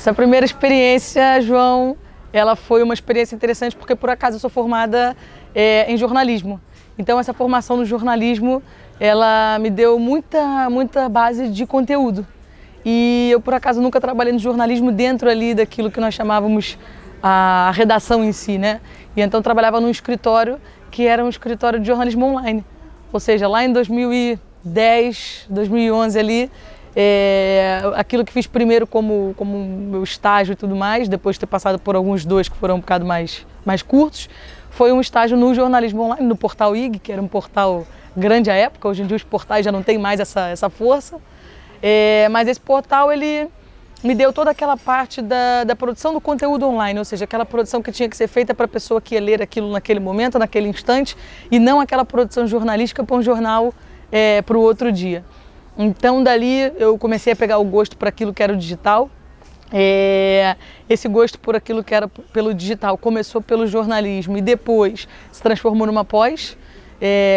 Essa primeira experiência, João, ela foi uma experiência interessante porque, por acaso, eu sou formada em jornalismo. Então, essa formação no jornalismo, ela me deu muita base de conteúdo. E eu, por acaso, nunca trabalhei no jornalismo dentro ali daquilo que nós chamávamos a redação em si, né? E então trabalhava num escritório que era um escritório de jornalismo online. Ou seja, lá em 2010, 2011 ali, aquilo que fiz primeiro como meu estágio e tudo mais, depois de ter passado por alguns dois que foram um bocado mais curtos, foi um estágio no jornalismo online, no portal IG, que era um portal grande à época. Hoje em dia os portais já não têm mais essa força, mas esse portal ele me deu toda aquela parte da produção do conteúdo online, ou seja, aquela produção que tinha que ser feita para a pessoa que ia ler aquilo naquele momento, naquele instante, e não aquela produção jornalística para um jornal para o outro dia. Então, dali, eu comecei a pegar o gosto por aquilo que era o digital. Esse gosto por aquilo que era pelo digital começou pelo jornalismo e depois se transformou numa pós.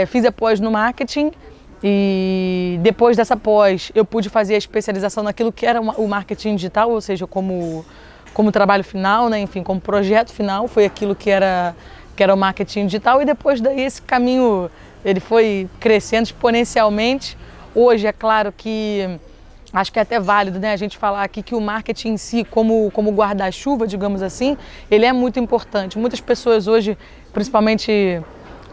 Fiz a pós no marketing e depois dessa pós eu pude fazer a especialização naquilo que era o marketing digital, ou seja, como trabalho final, né? Enfim, como projeto final, foi aquilo que era o marketing digital. E depois daí esse caminho ele foi crescendo exponencialmente. Hoje, é claro que acho que é até válido, né, a gente falar aqui que o marketing em si, como guarda-chuva, digamos assim, ele é muito importante. Muitas pessoas hoje, principalmente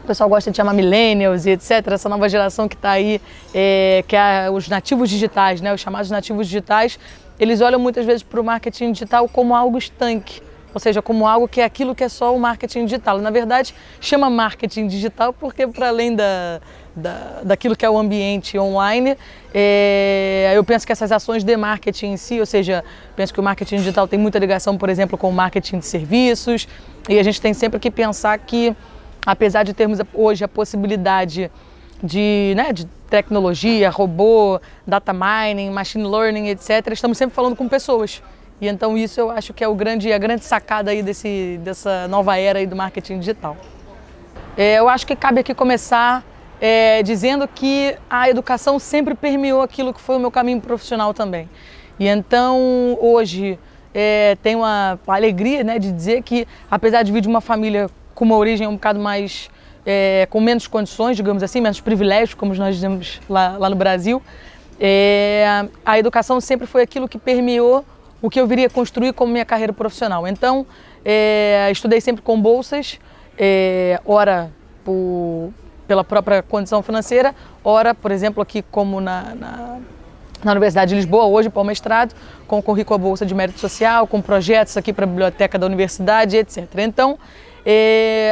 o pessoal gosta de chamar millennials e etc., essa nova geração que está aí, que é os nativos digitais, né, os chamados nativos digitais, eles olham muitas vezes para o marketing digital como algo estanque. Ou seja, como algo que é aquilo que é só o marketing digital. Na verdade, chama marketing digital porque, para além daquilo que é o ambiente online, eu penso que essas ações de marketing em si, ou seja, penso que o marketing digital tem muita ligação, por exemplo, com o marketing de serviços, e a gente tem sempre que pensar que, apesar de termos hoje a possibilidade de tecnologia, robô, data mining, machine learning, etc., estamos sempre falando com pessoas. E então isso eu acho que é a grande sacada aí dessa nova era aí do marketing digital. Eu acho que cabe aqui começar dizendo que a educação sempre permeou aquilo que foi o meu caminho profissional também. E então hoje tenho a alegria, né, de dizer que, apesar de vir de uma família com uma origem um bocado mais, com menos condições, digamos assim, menos privilégios, como nós dizemos lá no Brasil, a educação sempre foi aquilo que permeou o que eu viria construir como minha carreira profissional. Então, estudei sempre com bolsas, ora pela própria condição financeira, ora, por exemplo, aqui como na Universidade de Lisboa, hoje, para o mestrado, com currículo à bolsa de mérito social, com projetos aqui para a biblioteca da universidade, etc. Então,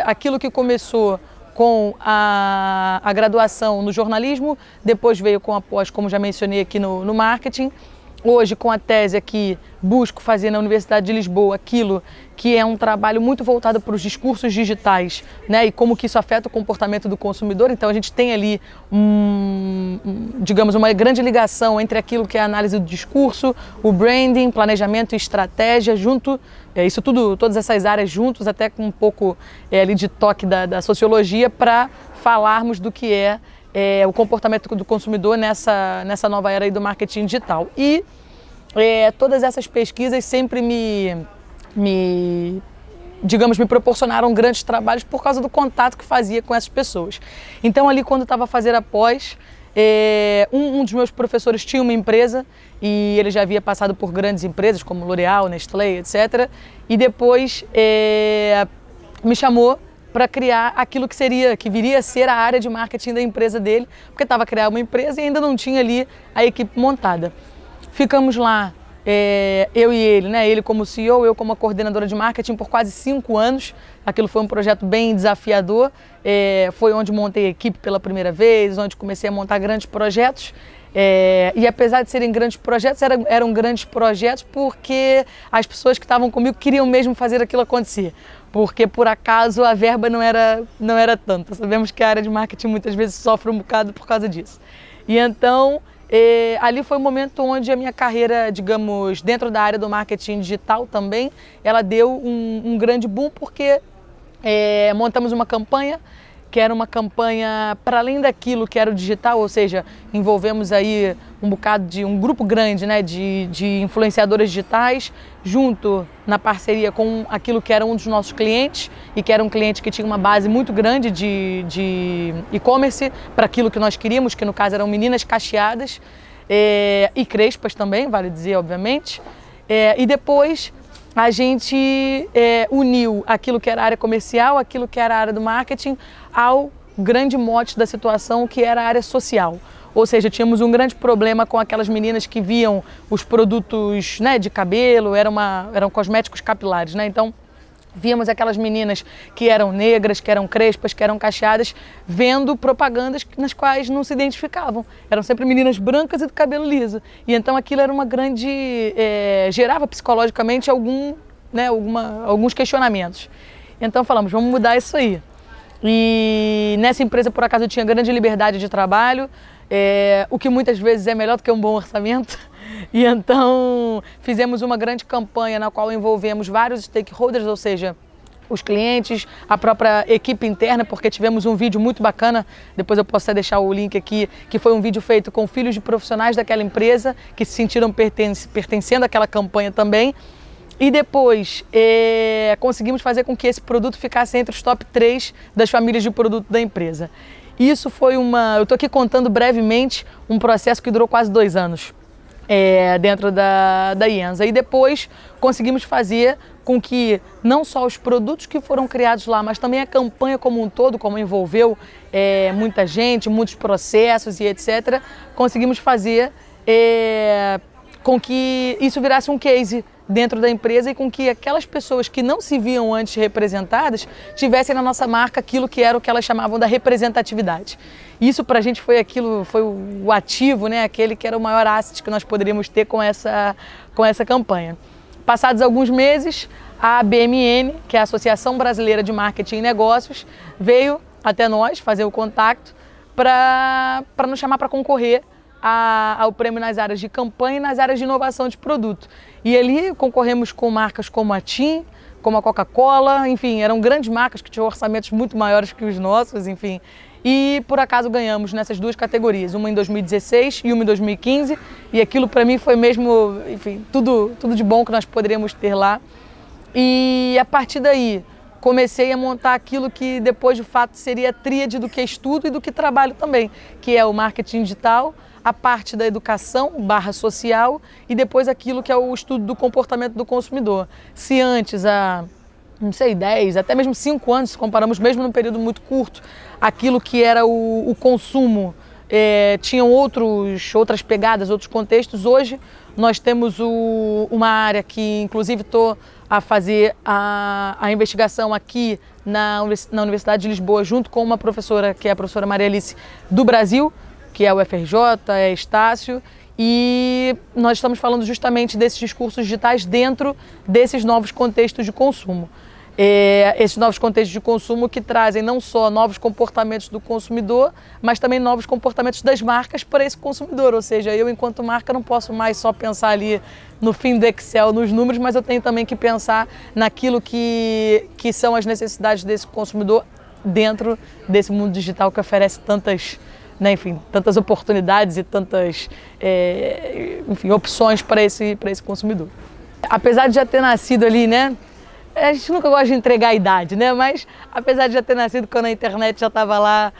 aquilo que começou com a graduação no jornalismo, depois veio com a pós, como já mencionei aqui no marketing. Hoje, com a tese aqui, busco fazer na Universidade de Lisboa aquilo que é um trabalho muito voltado para os discursos digitais, né, e como que isso afeta o comportamento do consumidor. Então, a gente tem ali, digamos, uma grande ligação entre aquilo que é a análise do discurso, o branding, planejamento e estratégia, junto, isso tudo, todas essas áreas juntos, até com um pouco ali de toque da sociologia, para falarmos do que é o comportamento do consumidor nessa nova era aí do marketing digital. E todas essas pesquisas sempre digamos, me proporcionaram grandes trabalhos por causa do contato que fazia com essas pessoas. Então, ali quando estava a fazer a pós, um dos meus professores tinha uma empresa e ele já havia passado por grandes empresas como L'Oréal, Nestlé, etc. E depois me chamou para criar aquilo que viria a ser a área de marketing da empresa dele, porque estava a criar uma empresa e ainda não tinha ali a equipe montada. Ficamos lá, eu e ele, né? Ele como CEO, eu como a coordenadora de marketing, por quase 5 anos. Aquilo foi um projeto bem desafiador, foi onde montei a equipe pela primeira vez, onde comecei a montar grandes projetos. E apesar de serem grandes projetos, eram grandes projetos porque as pessoas que estavam comigo queriam mesmo fazer aquilo acontecer, porque por acaso a verba não era tanta. Sabemos que a área de marketing muitas vezes sofre um bocado por causa disso. E então ali foi o momento onde a minha carreira, digamos, dentro da área do marketing digital também, ela deu um grande boom, porque montamos uma campanha quero uma campanha para além daquilo que era o digital, ou seja, envolvemos aí um bocado de um grupo grande, né, de influenciadores digitais, junto na parceria com aquilo que era um dos nossos clientes e que era um cliente que tinha uma base muito grande de e-commerce para aquilo que nós queríamos, que no caso eram meninas cacheadas e crespas também, vale dizer, obviamente, e depois a gente uniu aquilo que era a área comercial, aquilo que era a área do marketing, ao grande mote da situação, que era a área social. Ou seja, tínhamos um grande problema com aquelas meninas que viam os produtos, né, de cabelo, eram cosméticos capilares, né? Então, víamos aquelas meninas que eram negras, que eram crespas, que eram cacheadas, vendo propagandas nas quais não se identificavam. Eram sempre meninas brancas e de cabelo liso. E então aquilo era uma grande... gerava psicologicamente alguns questionamentos. Então falamos, vamos mudar isso aí. E nessa empresa, por acaso, eu tinha grande liberdade de trabalho, o que muitas vezes é melhor do que um bom orçamento. E então fizemos uma grande campanha na qual envolvemos vários stakeholders, ou seja, os clientes, a própria equipe interna, porque tivemos um vídeo muito bacana, depois eu posso até deixar o link aqui, que foi um vídeo feito com filhos de profissionais daquela empresa que se sentiram pertencendo àquela campanha também. E depois conseguimos fazer com que esse produto ficasse entre os top 3 das famílias de produto da empresa. Isso foi eu estou aqui contando brevemente um processo que durou quase 2 anos. Dentro da IENSA. E depois conseguimos fazer com que não só os produtos que foram criados lá, mas também a campanha como um todo, como envolveu muita gente, muitos processos e etc., conseguimos fazer com que isso virasse um case dentro da empresa e com que aquelas pessoas que não se viam antes representadas tivessem na nossa marca aquilo que era o que elas chamavam da representatividade. Isso pra gente foi o ativo, né? Aquele que era o maior asset que nós poderíamos ter com essa campanha. Passados alguns meses, a BMN, que é a Associação Brasileira de Marketing e Negócios, veio até nós fazer o contacto para nos chamar para concorrer ao prêmio nas áreas de campanha e nas áreas de inovação de produto. E ali concorremos com marcas como a TIM, como a Coca-Cola, enfim, eram grandes marcas que tinham orçamentos muito maiores que os nossos, enfim. E por acaso ganhamos nessas duas categorias, uma em 2016 e uma em 2015, e aquilo para mim foi mesmo, enfim, tudo de bom que nós poderíamos ter lá. E a partir daí comecei a montar aquilo que depois de fato seria a tríade do que estudo e do que trabalho também, que é o marketing digital, a parte da educação /social e depois aquilo que é o estudo do comportamento do consumidor. Se antes, há, não sei, 10, até mesmo 5 anos, se comparamos mesmo num período muito curto, aquilo que era o consumo, tinham outras pegadas, outros contextos. Hoje nós temos uma área que inclusive estou a fazer a investigação aqui na Universidade de Lisboa, junto com uma professora, que é a professora Maria Alice, do Brasil, que é o FRJ, é Estácio, e nós estamos falando justamente desses discursos digitais dentro desses novos contextos de consumo. Esses novos contextos de consumo que trazem não só novos comportamentos do consumidor, mas também novos comportamentos das marcas para esse consumidor, ou seja, eu enquanto marca não posso mais só pensar ali no fim do Excel, nos números, mas eu tenho também que pensar naquilo que são as necessidades desse consumidor dentro desse mundo digital que oferece tantas... né, enfim, tantas oportunidades e tantas opções para esse consumidor. Apesar de já ter nascido ali, né, a gente nunca gosta de entregar a idade, né, mas apesar de já ter nascido quando a internet já estava lá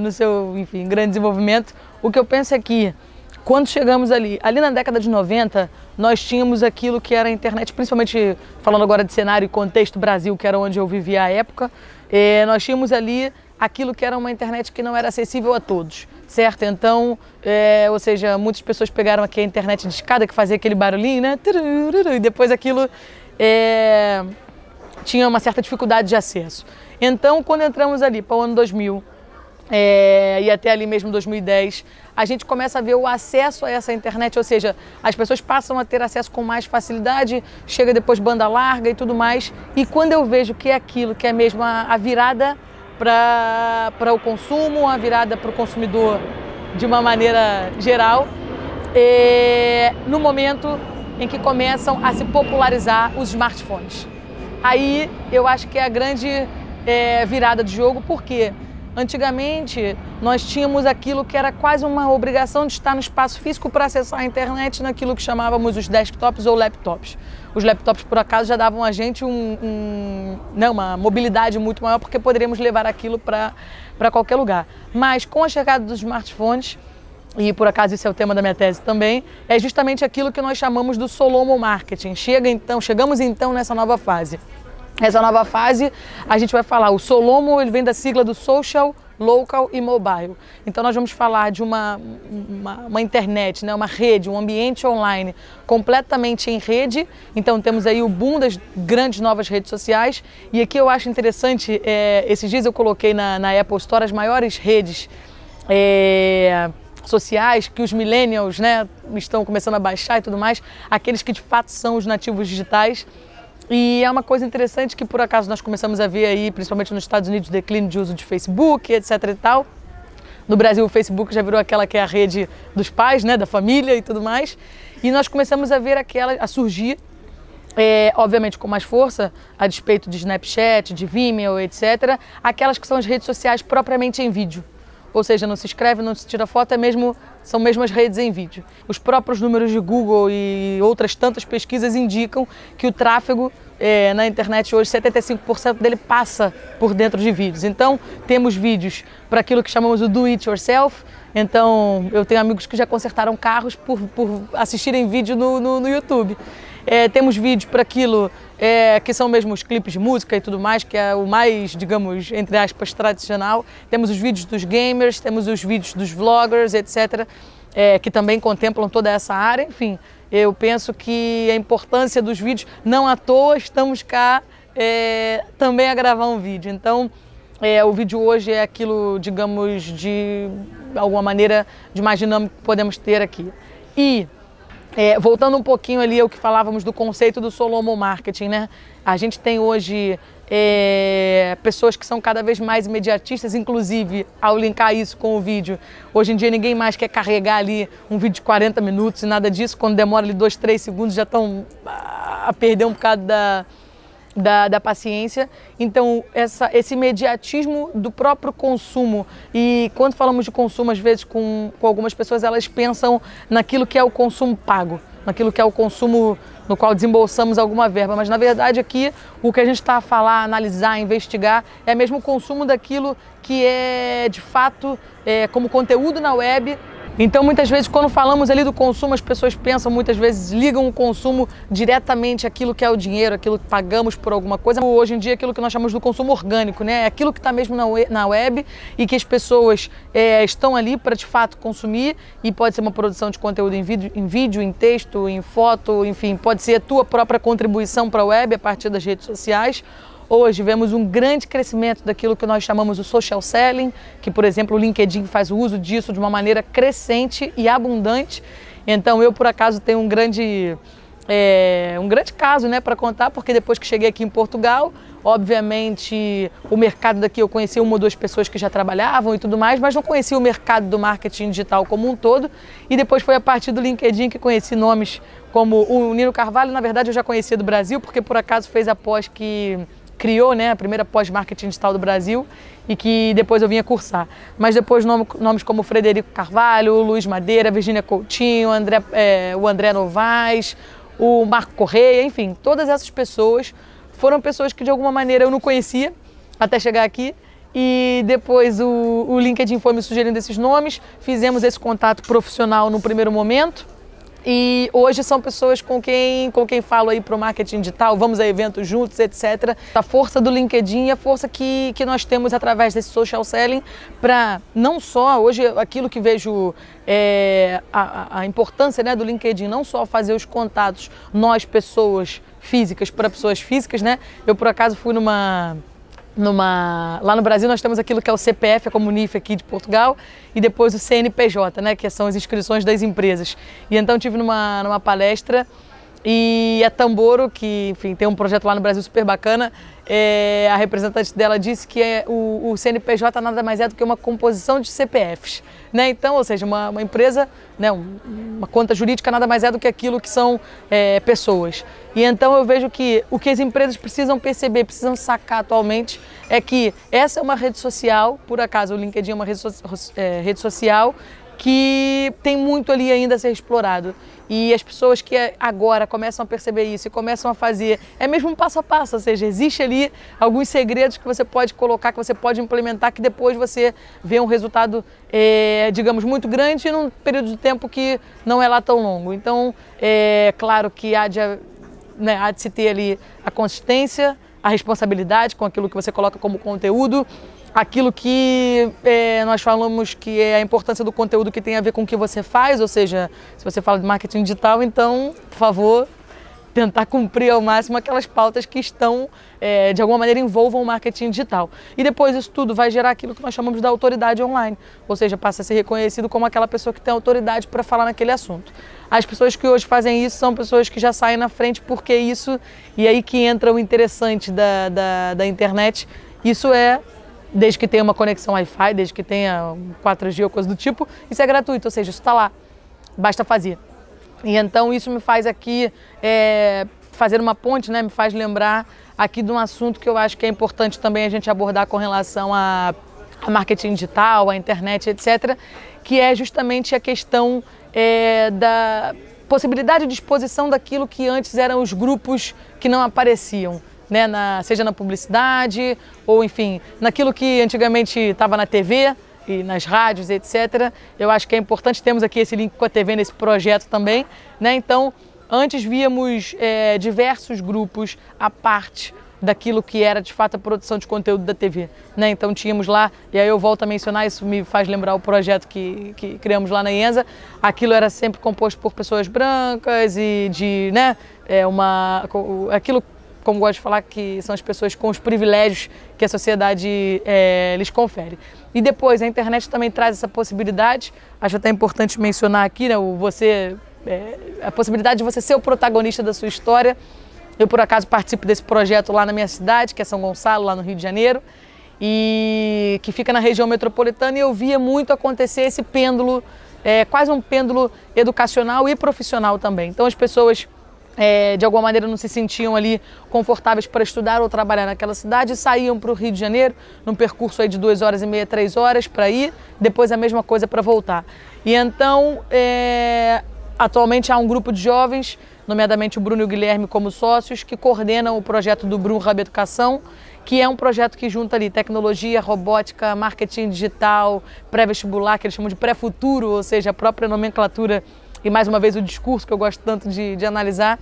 no seu, enfim, grande desenvolvimento, o que eu penso é que quando chegamos ali na década de 90, nós tínhamos aquilo que era a internet, principalmente falando agora de cenário e contexto Brasil, que era onde eu vivia à época, nós tínhamos ali aquilo que era uma internet que não era acessível a todos, certo? Então, ou seja, muitas pessoas pegaram aqui a internet de escada, que fazia aquele barulhinho, né? E depois aquilo tinha uma certa dificuldade de acesso. Então, quando entramos ali para o ano 2000 e até ali mesmo 2010, a gente começa a ver o acesso a essa internet, ou seja, as pessoas passam a ter acesso com mais facilidade, chega depois banda larga e tudo mais. E quando eu vejo que é aquilo, que é mesmo a virada para o consumo, a virada para o consumidor de uma maneira geral, no momento em que começam a se popularizar os smartphones. Aí eu acho que é a grande virada de jogo, porque antigamente nós tínhamos aquilo que era quase uma obrigação de estar no espaço físico para acessar a internet naquilo que chamávamos os desktops ou laptops. Os laptops, por acaso, já davam a gente uma mobilidade muito maior, porque poderíamos levar aquilo para qualquer lugar. Mas com a chegada dos smartphones, e por acaso esse é o tema da minha tese também, é justamente aquilo que nós chamamos do Solomo Marketing. Chegamos então nessa nova fase. Essa nova fase, a gente vai falar, o Solomo, ele vem da sigla do Social, Local e Mobile. Então nós vamos falar de uma internet, né, uma rede, um ambiente online completamente em rede. Então temos aí o boom das grandes novas redes sociais. E aqui eu acho interessante, esses dias eu coloquei na Apple Store as maiores redes sociais que os millennials, né, estão começando a baixar e tudo mais, aqueles que de fato são os nativos digitais. E é uma coisa interessante que, por acaso, nós começamos a ver aí, principalmente nos Estados Unidos, o declínio de uso de Facebook, etc e tal. No Brasil, o Facebook já virou aquela que é a rede dos pais, né, da família e tudo mais. E nós começamos a ver a surgir, obviamente com mais força, a despeito de Snapchat, de Vimeo, etc, aquelas que são as redes sociais propriamente em vídeo. Ou seja, não se escreve, não se tira foto, são mesmo as redes em vídeo. Os próprios números de Google e outras tantas pesquisas indicam que o tráfego na internet hoje, 75% dele passa por dentro de vídeos. Então, temos vídeos para aquilo que chamamos o do it yourself. Então, eu tenho amigos que já consertaram carros por assistirem vídeo no YouTube. Temos vídeos para aquilo que são mesmo os clipes de música e tudo mais, que é o mais, digamos, entre aspas, tradicional. Temos os vídeos dos gamers, temos os vídeos dos vloggers, etc, que também contemplam toda essa área. Enfim, eu penso que a importância dos vídeos, não à toa estamos cá também a gravar um vídeo. Então, o vídeo hoje é aquilo, digamos, de alguma maneira, de mais dinâmico que podemos ter aqui. E voltando um pouquinho ali ao que falávamos do conceito do Solomo Marketing, né? A gente tem hoje pessoas que são cada vez mais imediatistas, inclusive ao linkar isso com o vídeo. Hoje em dia ninguém mais quer carregar ali um vídeo de 40 minutos e nada disso. Quando demora ali 2, 3 segundos já estão a perder um bocado da paciência. Então esse imediatismo do próprio consumo, e quando falamos de consumo, às vezes com algumas pessoas, elas pensam naquilo que é o consumo pago, naquilo que é o consumo no qual desembolsamos alguma verba, mas na verdade aqui o que a gente está a falar, analisar, investigar é mesmo o consumo daquilo que é de fato como conteúdo na web. Então, muitas vezes, quando falamos ali do consumo, as pessoas pensam, muitas vezes, ligam o consumo diretamente àquilo que é o dinheiro, aquilo que pagamos por alguma coisa. Hoje em dia, aquilo que nós chamamos do consumo orgânico, né? É aquilo que está mesmo na web e que as pessoas estão ali para, de fato, consumir. E pode ser uma produção de conteúdo em vídeo, em texto, em foto, enfim. Pode ser a tua própria contribuição para a web a partir das redes sociais. Hoje vemos um grande crescimento daquilo que nós chamamos de social selling, que, por exemplo, o LinkedIn faz uso disso de uma maneira crescente e abundante. Então eu, por acaso, tenho um grande caso, né, para contar, porque depois que cheguei aqui em Portugal, obviamente o mercado daqui eu conheci uma ou duas pessoas que já trabalhavam e tudo mais, mas não conheci o mercado do marketing digital como um todo, e depois foi a partir do LinkedIn que conheci nomes como o Nino Carvalho. Na verdade eu já conhecia do Brasil, porque por acaso fez após que criou, né, a primeira pós-marketing digital do Brasil, e que depois eu vinha cursar. Mas depois nomes como Frederico Carvalho, Luiz Madeira, Virgínia Coutinho, o André Novaes, o Marco Correia, enfim, todas essas pessoas foram pessoas que de alguma maneira eu não conhecia até chegar aqui, e depois o LinkedIn foi me sugerindo esses nomes, fizemos esse contato profissional no primeiro momento, e hoje são pessoas com quem falo aí para o marketing digital, vamos a eventos juntos, etc. A força do LinkedIn, a força que nós temos através desse social selling, para não só, hoje aquilo que vejo a importância, né, do LinkedIn, não só fazer os contatos, nós pessoas físicas para pessoas físicas, né? Eu por acaso fui lá no Brasil nós temos aquilo que é o CPF, a Comunife aqui de Portugal, e depois o CNPJ, né, que são as inscrições das empresas. E então tive numa palestra, e a Tamboro, que enfim tem um projeto lá no Brasil super bacana, a representante dela disse que o CNPJ nada mais é do que uma composição de CPFs, né? Então, ou seja, uma empresa, né, uma conta jurídica nada mais é do que aquilo que são pessoas. E então eu vejo que o que as empresas precisam perceber, precisam sacar atualmente, é que essa é uma rede social, por acaso o LinkedIn é uma rede social, que tem muito ali ainda a ser explorado. E as pessoas que agora começam a perceber isso e começam a fazer, é mesmo um passo a passo, ou seja, existe ali alguns segredos que você pode colocar, que você pode implementar, que depois você vê um resultado, digamos, muito grande num período de tempo que não é lá tão longo. Então, é claro que há de se ter ali a consistência, a responsabilidade com aquilo que você coloca como conteúdo, aquilo que nós falamos que é a importância do conteúdo que tem a ver com o que você faz, ou seja, se você fala de marketing digital, então, por favor, tentar cumprir ao máximo aquelas pautas que estão, de alguma maneira, envolvam o marketing digital. E depois isso tudo vai gerar aquilo que nós chamamos da autoridade online, ou seja, passa a ser reconhecido como aquela pessoa que tem autoridade para falar naquele assunto. As pessoas que hoje fazem isso são pessoas que já saem na frente porque isso, e aí que entra o interessante da internet, isso é, desde que tenha uma conexão Wi-Fi, desde que tenha 4G ou coisa do tipo, isso é gratuito, ou seja, isso está lá, basta fazer. E então isso me faz aqui fazer uma ponte, né? Me faz lembrar aqui de um assunto que eu acho que é importante também a gente abordar com relação a marketing digital, a internet, etc., que é justamente a questão da possibilidade de exposição daquilo que antes eram os grupos que não apareciam, né? Seja na publicidade ou, enfim, naquilo que antigamente estava na TV e nas rádios, etc. Eu acho que é importante, temos aqui esse link com a TV nesse projeto também, né? Então, antes víamos diversos grupos à parte daquilo que era, de fato, a produção de conteúdo da TV, né? Então, tínhamos lá, e aí eu volto a mencionar, isso me faz lembrar o projeto que criamos lá na IENSA, aquilo era sempre composto por pessoas brancas e de, né, aquilo, como gosto de falar, que são as pessoas com os privilégios que a sociedade lhes confere. E depois, a internet também traz essa possibilidade, acho até importante mencionar aqui, né, a possibilidade de você ser o protagonista da sua história. Eu, por acaso, participo desse projeto lá na minha cidade, que é São Gonçalo, lá no Rio de Janeiro, e que fica na região metropolitana, e eu via muito acontecer esse pêndulo, quase um pêndulo educacional e profissional também. Então, as pessoas, de alguma maneira, não se sentiam ali confortáveis para estudar ou trabalhar naquela cidade e saíam para o Rio de Janeiro, num percurso aí de 2 horas e meia, 3 horas para ir, depois a mesma coisa para voltar. E então, atualmente há um grupo de jovens, nomeadamente o Bruno e o Guilherme como sócios, que coordenam o projeto do Bruno Hub Educação, que é um projeto que junta ali tecnologia, robótica, marketing digital, pré-vestibular, que eles chamam de pré-futuro, ou seja, a própria nomenclatura e, mais uma vez, o discurso que eu gosto tanto de analisar,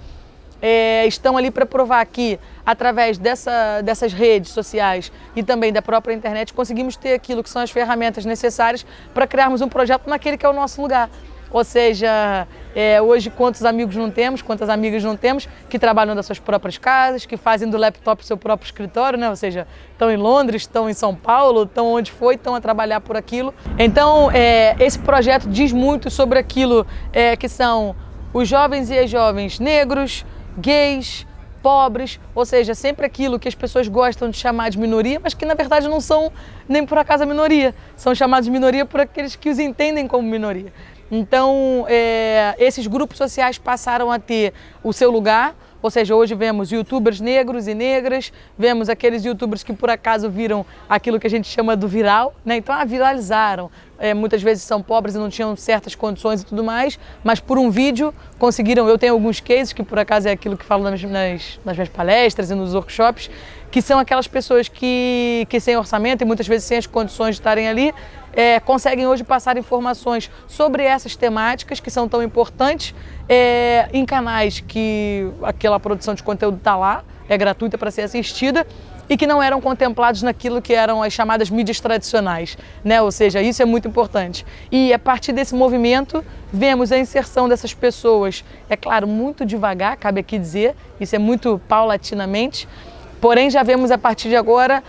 estão ali para provar que, através dessas redes sociais e também da própria internet, conseguimos ter aquilo que são as ferramentas necessárias para criarmos um projeto naquele que é o nosso lugar. Ou seja, hoje quantos amigos não temos, quantas amigas não temos que trabalham das suas próprias casas, que fazem do laptop o seu próprio escritório, né? Ou seja, estão em Londres, estão em São Paulo, estão onde foi, estão a trabalhar por aquilo. Então, esse projeto diz muito sobre aquilo que são os jovens e as jovens negros, gays, pobres, ou seja, sempre aquilo que as pessoas gostam de chamar de minoria, mas que na verdade não são nem por acaso a minoria, são chamados de minoria por aqueles que os entendem como minoria. Então, esses grupos sociais passaram a ter o seu lugar, ou seja, hoje vemos youtubers negros e negras, vemos aqueles youtubers que por acaso viram aquilo que a gente chama do viral, né? Então, viralizaram. Muitas vezes são pobres e não tinham certas condições e tudo mais, mas por um vídeo conseguiram. Eu tenho alguns cases, que por acaso é aquilo que falo nas minhas palestras e nos workshops, que são aquelas pessoas que sem orçamento e muitas vezes sem as condições de estarem ali, conseguem hoje passar informações sobre essas temáticas que são tão importantes em canais que aquela produção de conteúdo está lá, é gratuita para ser assistida e que não eram contemplados naquilo que eram as chamadas mídias tradicionais, né? Ou seja, isso é muito importante. E a partir desse movimento, vemos a inserção dessas pessoas, é claro, muito devagar, cabe aqui dizer, isso é muito paulatinamente, porém já vemos a partir de agora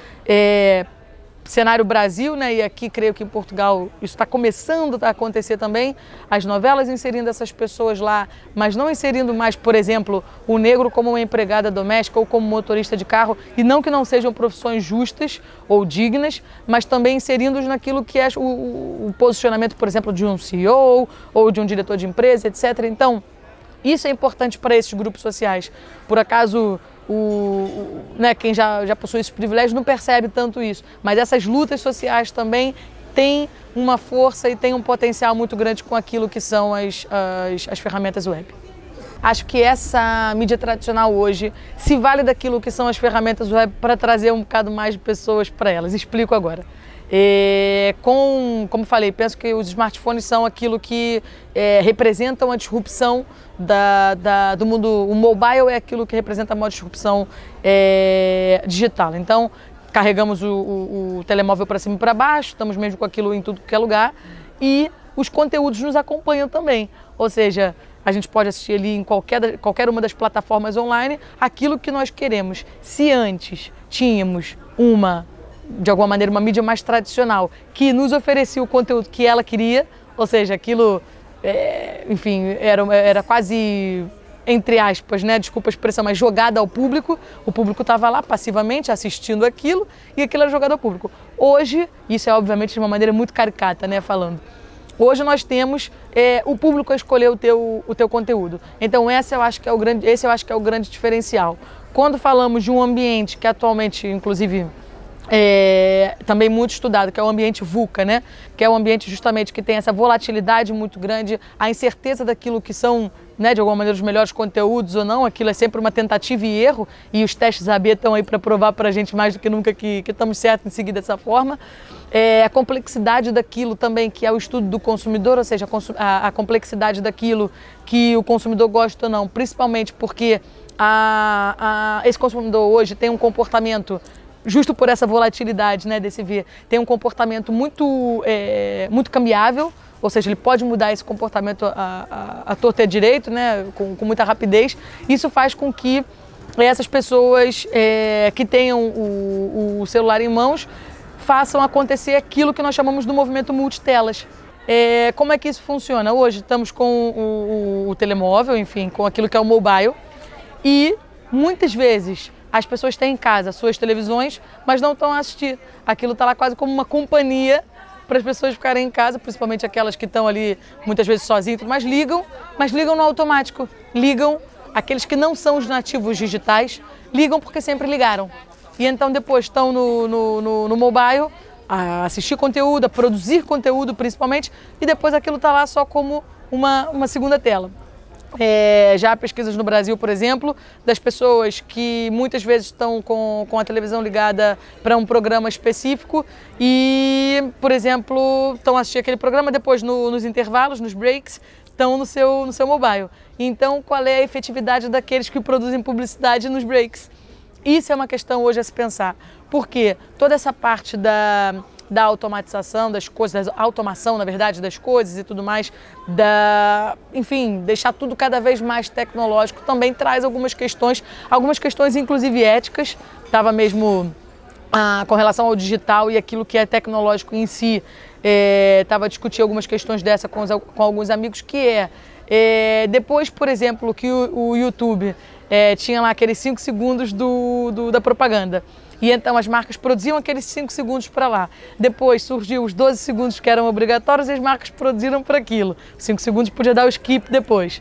cenário Brasil, né, e aqui creio que em Portugal isso está começando a acontecer também, as novelas inserindo essas pessoas lá, mas não inserindo mais, por exemplo, o negro como uma empregada doméstica ou como motorista de carro, e não que não sejam profissões justas ou dignas, mas também inserindo-os naquilo que é o posicionamento, por exemplo, de um CEO ou de um diretor de empresa, etc. Então, isso é importante para esses grupos sociais. Por acaso, né, quem já possui esse privilégio não percebe tanto isso, mas essas lutas sociais também têm uma força e têm um potencial muito grande com aquilo que são as ferramentas web. Acho que essa mídia tradicional hoje se vale daquilo que são as ferramentas web para trazer um bocado mais de pessoas para elas. Explico agora. Como falei, penso que os smartphones são aquilo que representam a disrupção do mundo. O mobile é aquilo que representa a maior disrupção digital. Então, carregamos o telemóvel para cima e para baixo, estamos mesmo com aquilo em tudo que é lugar, e os conteúdos nos acompanham também, ou seja, a gente pode assistir ali em qualquer uma das plataformas online aquilo que nós queremos. Se antes tínhamos de alguma maneira, uma mídia mais tradicional, que nos oferecia o conteúdo que ela queria, ou seja, aquilo, enfim, era quase, entre aspas, né, desculpa a expressão, mas jogada ao público, o público estava lá passivamente assistindo aquilo, e aquilo era jogado ao público. Hoje, isso é obviamente de uma maneira muito caricata, né, falando, hoje nós temos o público a escolher o teu conteúdo. Então esse eu acho que é o grande diferencial. Quando falamos de um ambiente que atualmente, inclusive, também muito estudado, que é o ambiente VUCA, né? Que é um ambiente justamente que tem essa volatilidade muito grande, a incerteza daquilo que são, né, de alguma maneira, os melhores conteúdos ou não, aquilo é sempre uma tentativa e erro, e os testes AB estão aí para provar para a gente mais do que nunca que estamos certos em seguir dessa forma. A complexidade daquilo também, que é o estudo do consumidor, ou seja, a complexidade daquilo que o consumidor gosta ou não, principalmente porque esse consumidor hoje tem um comportamento, justo por essa volatilidade, né, desse ver, tem um comportamento muito, muito cambiável, ou seja, ele pode mudar esse comportamento a torto e a direito, né, com muita rapidez. Isso faz com que essas pessoas que tenham o celular em mãos façam acontecer aquilo que nós chamamos do movimento multitelas. Como é que isso funciona? Hoje estamos com o telemóvel, enfim, com aquilo que é o mobile, e muitas vezes as pessoas têm em casa suas televisões, mas não estão a assistir. Aquilo está lá quase como uma companhia para as pessoas ficarem em casa, principalmente aquelas que estão ali muitas vezes sozinhas, mas ligam no automático. Ligam, aqueles que não são os nativos digitais, ligam porque sempre ligaram. E então depois estão no mobile a assistir conteúdo, a produzir conteúdo principalmente, e depois aquilo está lá só como uma segunda tela. Já há pesquisas no Brasil, por exemplo, das pessoas que muitas vezes estão com a televisão ligada para um programa específico e, por exemplo, estão assistindo aquele programa, depois nos intervalos, nos breaks, estão no seu mobile. Então, qual é a efetividade daqueles que produzem publicidade nos breaks? Isso é uma questão hoje a se pensar, porque toda essa parte da automatização das coisas, da automação, na verdade, das coisas e tudo mais, enfim, deixar tudo cada vez mais tecnológico, também traz algumas questões inclusive éticas. Estava mesmo com relação ao digital e aquilo que é tecnológico em si, estava discutindo algumas questões dessa com alguns amigos, que depois, por exemplo, que o YouTube tinha lá aqueles 5 segundos da propaganda. E então as marcas produziam aqueles 5 segundos para lá. Depois surgiu os 12 segundos que eram obrigatórios e as marcas produziram para aquilo. 5 segundos podia dar o skip depois.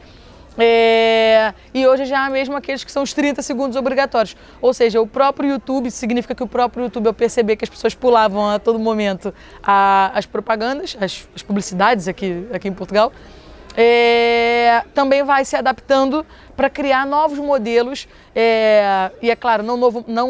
E hoje já há mesmo aqueles que são os 30 segundos obrigatórios. Ou seja, o próprio YouTube, significa que o próprio YouTube, ao perceber que as pessoas pulavam a todo momento as propagandas, as publicidades aqui em Portugal, também vai se adaptando para criar novos modelos, e é claro, não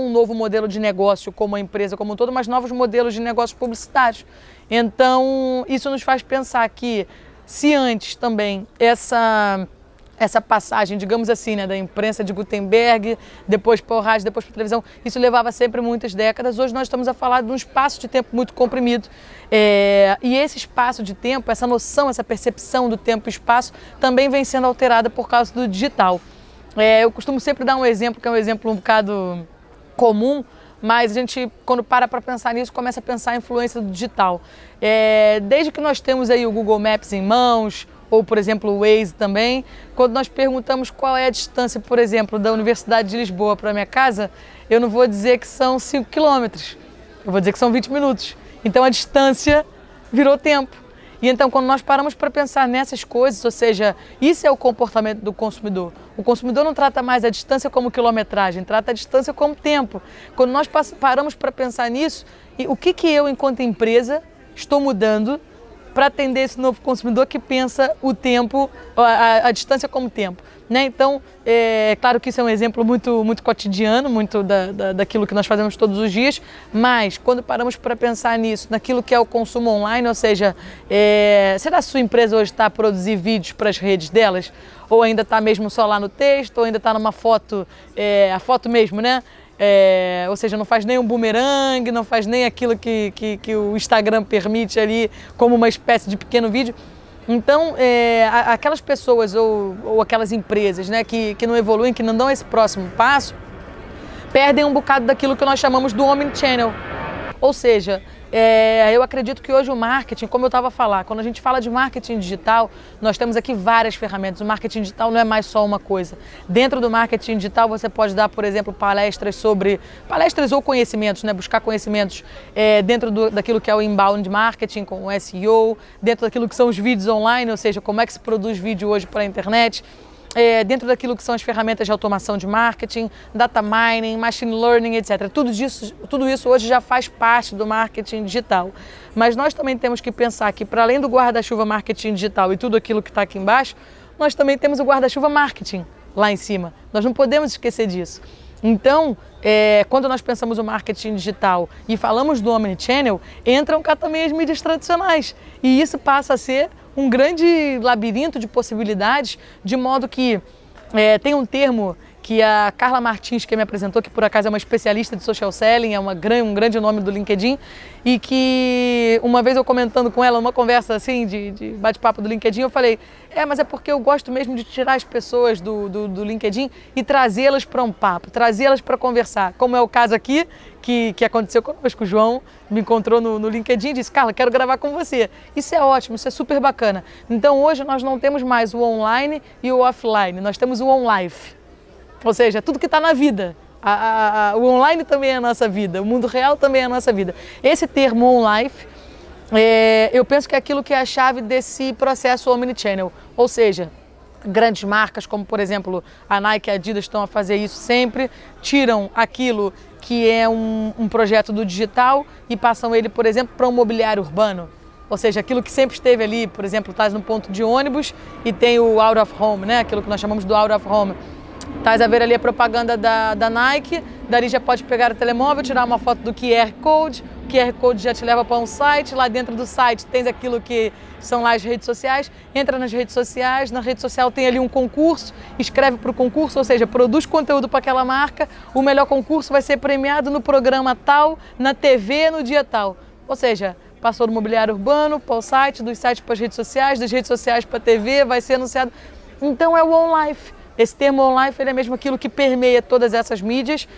um novo modelo de negócio como a empresa como um todo, mas novos modelos de negócios publicitários. Então, isso nos faz pensar que, se antes também essa passagem, digamos assim, né, da imprensa de Gutenberg, depois para o rádio, depois para a televisão, isso levava sempre muitas décadas. Hoje nós estamos a falar de um espaço de tempo muito comprimido. E esse espaço de tempo, essa noção, essa percepção do tempo e espaço também vem sendo alterada por causa do digital. Eu costumo sempre dar um exemplo, que é um exemplo um bocado comum, mas a gente, quando para para pensar nisso, começa a pensar a influência do digital. Desde que nós temos aí o Google Maps em mãos, ou, por exemplo, o Waze também, quando nós perguntamos qual é a distância, por exemplo, da Universidade de Lisboa para a minha casa, eu não vou dizer que são 5 quilômetros, eu vou dizer que são 20 minutos. Então, a distância virou tempo. E então, quando nós paramos para pensar nessas coisas, ou seja, isso é o comportamento do consumidor. O consumidor não trata mais a distância como quilometragem, trata a distância como tempo. Quando nós paramos para pensar nisso, e o que eu, enquanto empresa, estou mudando para atender esse novo consumidor que pensa o tempo, a distância como tempo, né? Então, é claro que isso é um exemplo muito cotidiano, muito daquilo que nós fazemos todos os dias, mas quando paramos para pensar nisso, naquilo que é o consumo online, ou seja, será que a sua empresa hoje está a produzir vídeos para as redes delas? Ou ainda está mesmo só lá no texto, ou ainda está numa foto, a foto mesmo, né? Ou seja, não faz nem um bumerangue, não faz nem aquilo que o Instagram permite ali como uma espécie de pequeno vídeo. Então, aquelas pessoas ou aquelas empresas, né, que não evoluem, que não dão esse próximo passo, perdem um bocado daquilo que nós chamamos do Omnichannel. Ou seja, eu acredito que hoje o marketing, como eu estava a falar, quando a gente fala de marketing digital, nós temos aqui várias ferramentas. O marketing digital não é mais só uma coisa. Dentro do marketing digital você pode dar, por exemplo, palestras ou conhecimentos, né? Buscar conhecimentos dentro daquilo que é o inbound marketing, com o SEO, dentro daquilo que são os vídeos online, ou seja, como é que se produz vídeo hoje para a internet. Dentro daquilo que são as ferramentas de automação de marketing, data mining, machine learning, etc. Tudo isso hoje já faz parte do marketing digital. Mas nós também temos que pensar que, para além do guarda-chuva marketing digital e tudo aquilo que está aqui embaixo, nós também temos o guarda-chuva marketing lá em cima. Nós não podemos esquecer disso. Então, quando nós pensamos o marketing digital e falamos do Omnichannel, entram cá também as mídias tradicionais. E isso passa a ser um grande labirinto de possibilidades, de modo que tem um termo que a Carla Martins, que me apresentou, que por acaso é uma especialista de social selling, é um grande nome do LinkedIn, e que uma vez eu comentando com ela, uma conversa assim, de bate-papo do LinkedIn, eu falei, mas é porque eu gosto mesmo de tirar as pessoas do LinkedIn e trazê-las para um papo, trazê-las para conversar, como é o caso aqui, que aconteceu conosco. O João me encontrou no LinkedIn e disse, Carla, quero gravar com você. Isso é ótimo, isso é super bacana. Então hoje nós não temos mais o online e o offline, nós temos o on-life. Ou seja, tudo que está na vida. O online também é a nossa vida, o mundo real também é a nossa vida. Esse termo on-life, eu penso que é aquilo que é a chave desse processo Omnichannel, ou seja, grandes marcas como, por exemplo, a Nike e a Adidas estão a fazer isso sempre, tiram aquilo que é um projeto do digital e passam ele, por exemplo, para um mobiliário urbano. Ou seja, aquilo que sempre esteve ali, por exemplo, estás no ponto de ônibus e tem o out of home, né? Aquilo que nós chamamos do out of home. Estás a ver ali a propaganda da Nike, dali já pode pegar o telemóvel, tirar uma foto do QR Code, o QR Code já te leva para um site, lá dentro do site tens aquilo que são lá as redes sociais, entra nas redes sociais, na rede social tem ali um concurso, escreve para o concurso, ou seja, produz conteúdo para aquela marca, o melhor concurso vai ser premiado no programa tal, na TV, no dia tal. Ou seja, passou do mobiliário urbano para o site, dos sites para as redes sociais, das redes sociais para a TV, vai ser anunciado. Então é o on-life. Esse termo on-life é mesmo aquilo que permeia todas essas mídias.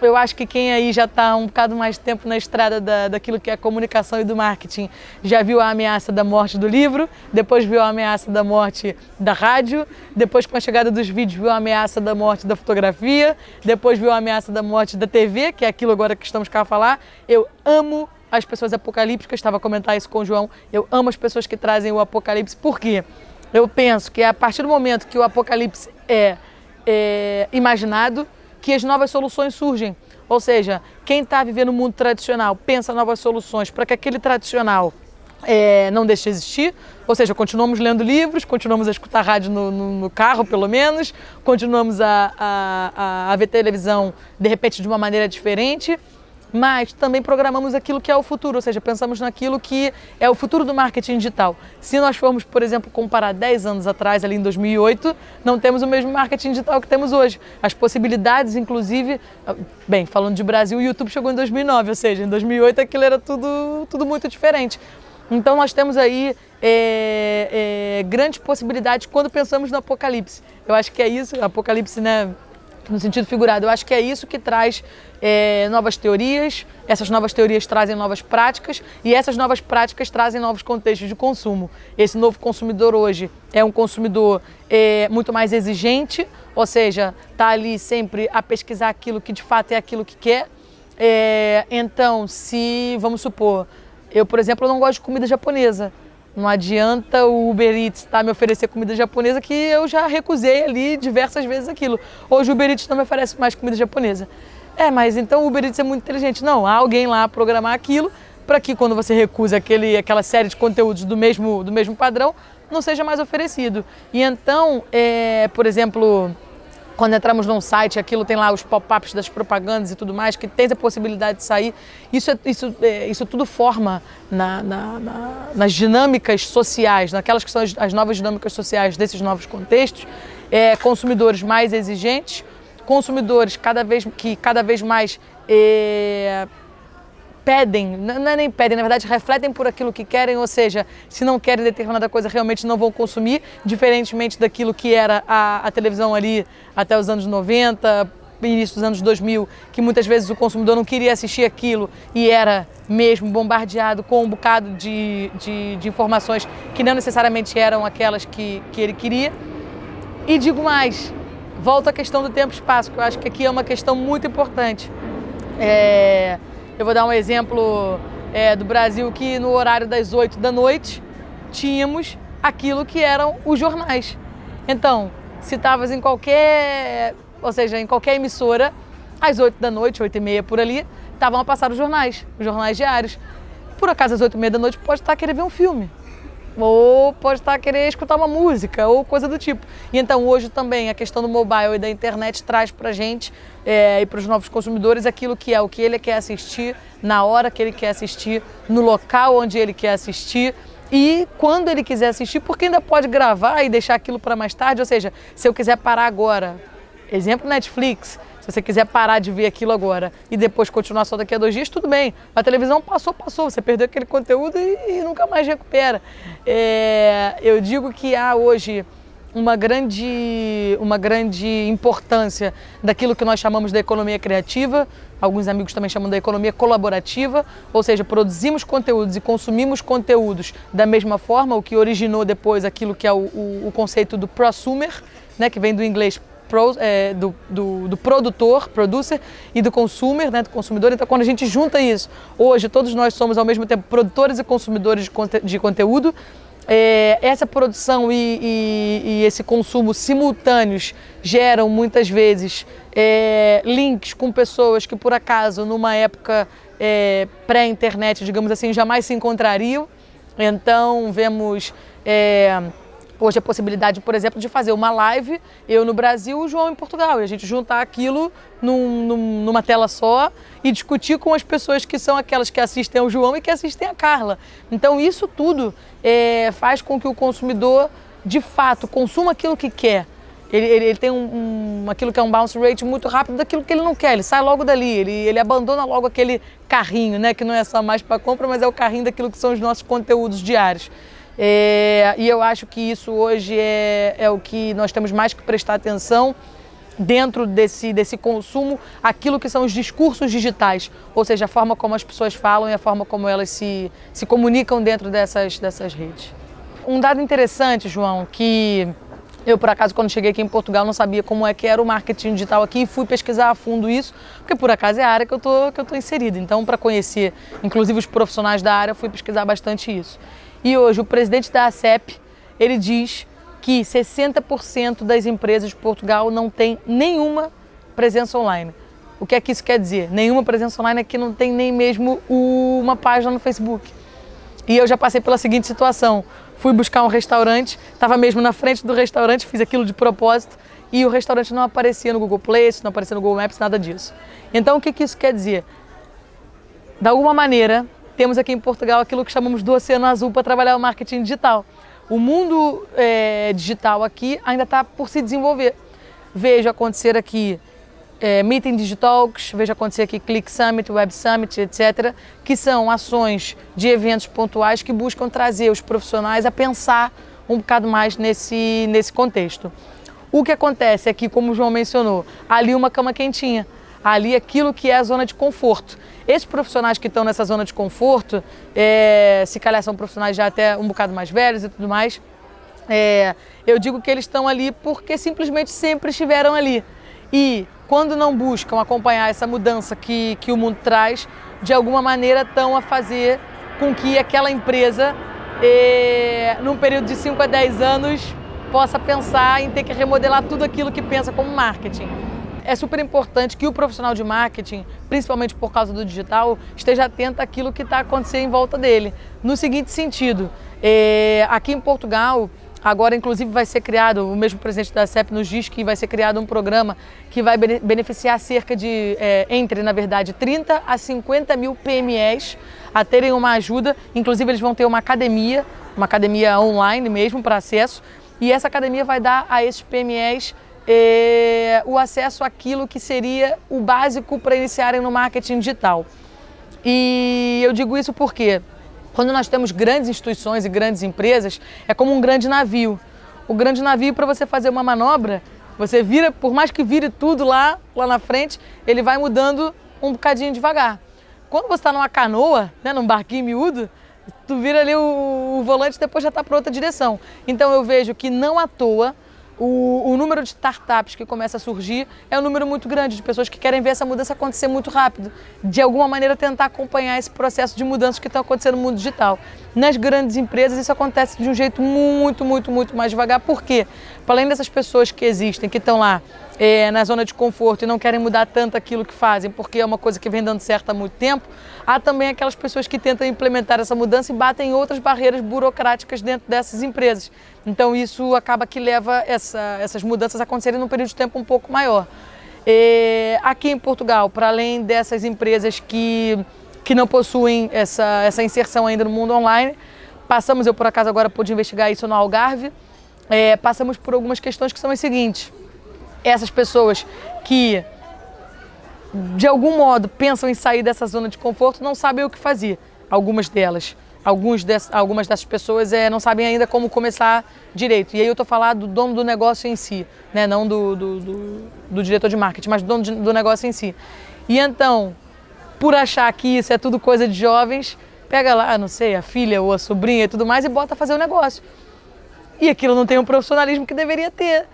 Eu acho que quem aí já está um bocado mais tempo na estrada daquilo que é a comunicação e do marketing já viu a ameaça da morte do livro, depois viu a ameaça da morte da rádio, depois com a chegada dos vídeos viu a ameaça da morte da fotografia, depois viu a ameaça da morte da TV, que é aquilo agora que estamos cá a falar. Eu amo as pessoas apocalípticas, estava a comentar isso com o João, eu amo as pessoas que trazem o apocalipse, por quê? Eu penso que é a partir do momento que o apocalipse é imaginado, que as novas soluções surgem. Ou seja, quem está vivendo o mundo tradicional pensa novas soluções para que aquele tradicional não deixe de existir. Ou seja, continuamos lendo livros, continuamos a escutar rádio no carro, pelo menos, continuamos a ver televisão, de repente, de uma maneira diferente. Mas também programamos aquilo que é o futuro, ou seja, pensamos naquilo que é o futuro do marketing digital. Se nós formos, por exemplo, comparar 10 anos atrás, ali em 2008, não temos o mesmo marketing digital que temos hoje. As possibilidades, inclusive, bem, falando de Brasil, o YouTube chegou em 2009, ou seja, em 2008 aquilo era tudo muito diferente. Então nós temos aí grandes possibilidades quando pensamos no apocalipse. Eu acho que é isso, apocalipse, né? no sentido figurado. Eu acho que é isso que traz novas teorias, essas novas teorias trazem novas práticas e essas novas práticas trazem novos contextos de consumo. Esse novo consumidor hoje é um consumidor muito mais exigente, ou seja, está ali sempre a pesquisar aquilo que de fato é aquilo que quer. Então, se, vamos supor, eu, por exemplo, não gosto de comida japonesa, não adianta o Uber Eats me oferecer comida japonesa que eu já recusei ali diversas vezes aquilo. Hoje o Uber Eats não me oferece mais comida japonesa. Mas então o Uber Eats é muito inteligente. Não, há alguém lá a programar aquilo para que quando você recusa aquela série de conteúdos do mesmo padrão, não seja mais oferecido. E então, por exemplo, quando entramos num site, aquilo tem lá os pop-ups das propagandas e tudo mais, que tem a possibilidade de sair. Isso tudo forma nas dinâmicas sociais, naquelas que são as novas dinâmicas sociais desses novos contextos, consumidores mais exigentes, consumidores que cada vez mais pedem, não é nem pedem, na verdade refletem por aquilo que querem, ou seja, se não querem determinada coisa realmente não vão consumir, diferentemente daquilo que era a televisão ali até os anos 90, início dos anos 2000, que muitas vezes o consumidor não queria assistir aquilo e era mesmo bombardeado com um bocado de informações que não necessariamente eram aquelas que ele queria. E digo mais, volto à questão do tempo e espaço, que eu acho que aqui é uma questão muito importante. Eu vou dar um exemplo do Brasil, que no horário das 8 da noite tínhamos aquilo que eram os jornais. Então, se estavas em qualquer emissora, às 8 da noite, 8 e meia por ali, estavam a passar os jornais diários. Por acaso, às 8 e meia da noite, pode estar a querer ver um filme, ou pode estar a querer escutar uma música, ou coisa do tipo. E então, hoje também, a questão do mobile e da internet traz pra gente e para os novos consumidores aquilo que é o que ele quer assistir, na hora que ele quer assistir, no local onde ele quer assistir e quando ele quiser assistir, porque ainda pode gravar e deixar aquilo para mais tarde. Ou seja, se eu quiser parar agora, exemplo Netflix, se você quiser parar de ver aquilo agora e depois continuar só daqui a 2 dias, tudo bem. A televisão passou, você perdeu aquele conteúdo e nunca mais recupera. Eu digo que há hoje uma grande importância daquilo que nós chamamos da economia criativa, alguns amigos também chamam da economia colaborativa, ou seja, produzimos conteúdos e consumimos conteúdos da mesma forma, o que originou depois aquilo que é o conceito do prosumer, né, que vem do inglês do produtor, producer, e do consumer, né, do consumidor. Então, quando a gente junta isso, hoje todos nós somos ao mesmo tempo produtores e consumidores de conteúdo. Essa produção e esse consumo simultâneos geram muitas vezes links com pessoas que por acaso numa época pré-internet, digamos assim, jamais se encontrariam. Então vemos hoje a possibilidade, por exemplo, de fazer uma live, eu no Brasil, o João em Portugal, e a gente juntar aquilo numa tela só e discutir com as pessoas que são aquelas que assistem ao João e que assistem a Carla. Então isso tudo faz com que o consumidor, de fato, consuma aquilo que quer. Ele tem aquilo que é um bounce rate muito rápido daquilo que ele não quer, ele sai logo dali, ele abandona logo aquele carrinho, né, que não é só mais para compra, mas é o carrinho daquilo que são os nossos conteúdos diários. E eu acho que isso hoje é o que nós temos mais que prestar atenção dentro desse consumo, aquilo que são os discursos digitais, ou seja, a forma como as pessoas falam e a forma como elas se comunicam dentro dessas redes. Um dado interessante, João, que eu, por acaso, quando cheguei aqui em Portugal, não sabia como é que era o marketing digital aqui e fui pesquisar a fundo isso, porque, por acaso, é a área que eu tô inserida. Então, para conhecer, inclusive, os profissionais da área, fui pesquisar bastante isso. E hoje o presidente da ACEP, ele diz que 60% das empresas de Portugal não tem nenhuma presença online. O que é que isso quer dizer? Nenhuma presença online é que não tem nem mesmo uma página no Facebook. E eu já passei pela seguinte situação, fui buscar um restaurante, estava mesmo na frente do restaurante, fiz aquilo de propósito, e o restaurante não aparecia no Google Play, não aparecia no Google Maps, nada disso. Então o que é que isso quer dizer? De alguma maneira, temos aqui em Portugal aquilo que chamamos do oceano azul para trabalhar o marketing digital. O mundo digital aqui ainda está por se desenvolver. Vejo acontecer aqui Meeting Digitalks, vejo acontecer aqui Click Summit, Web Summit, etc., que são ações de eventos pontuais que buscam trazer os profissionais a pensar um bocado mais nesse contexto. O que acontece é que, como o João mencionou, ali uma cama quentinha, ali aquilo que é a zona de conforto. Esses profissionais que estão nessa zona de conforto, se calhar são profissionais já até um bocado mais velhos e tudo mais, eu digo que eles estão ali porque simplesmente sempre estiveram ali. E quando não buscam acompanhar essa mudança que o mundo traz, de alguma maneira estão a fazer com que aquela empresa, num período de 5 a 10 anos, possa pensar em ter que remodelar tudo aquilo que pensa como marketing. É super importante que o profissional de marketing, principalmente por causa do digital, esteja atento àquilo que está acontecendo em volta dele. No seguinte sentido, aqui em Portugal, agora inclusive vai ser criado, o mesmo presidente da CEP nos diz que vai ser criado um programa que vai beneficiar cerca de, na verdade, 30 a 50 mil PMEs a terem uma ajuda. Inclusive eles vão ter uma academia online mesmo para acesso, e essa academia vai dar a esses PMEs o acesso àquilo que seria o básico para iniciarem no marketing digital. E eu digo isso porque quando nós temos grandes instituições e grandes empresas, é como um grande navio. O grande navio, para você fazer uma manobra, você vira, por mais que vire tudo lá na frente, ele vai mudando um bocadinho devagar. Quando você está numa canoa, né, num barquinho miúdo, tu vira ali o volante e depois já está para outra direção. Então eu vejo que não à toa o número de startups que começa a surgir é um número muito grande de pessoas que querem ver essa mudança acontecer muito rápido, de alguma maneira tentar acompanhar esse processo de mudanças que estão acontecendo no mundo digital. Nas grandes empresas isso acontece de um jeito muito mais devagar. Por quê? Para além dessas pessoas que existem, que estão lá na zona de conforto e não querem mudar tanto aquilo que fazem, porque é uma coisa que vem dando certo há muito tempo, há também aquelas pessoas que tentam implementar essa mudança e batem outras barreiras burocráticas dentro dessas empresas. Então isso acaba que leva essas mudanças a acontecerem num período de tempo um pouco maior. Aqui em Portugal, para além dessas empresas que não possuem essa inserção ainda no mundo online, passamos, eu por acaso agora pude investigar isso no Algarve, passamos por algumas questões que são as seguintes. Essas pessoas que, de algum modo, pensam em sair dessa zona de conforto não sabem o que fazer, algumas delas. Algumas dessas pessoas não sabem ainda como começar direito. E aí eu estou falando do dono do negócio em si, né? Não do diretor de marketing, mas do dono do negócio em si. E então, por achar que isso é tudo coisa de jovens, pega lá, não sei, a filha ou a sobrinha e tudo mais e bota a fazer o negócio. E aquilo não tem o profissionalismo que deveria ter.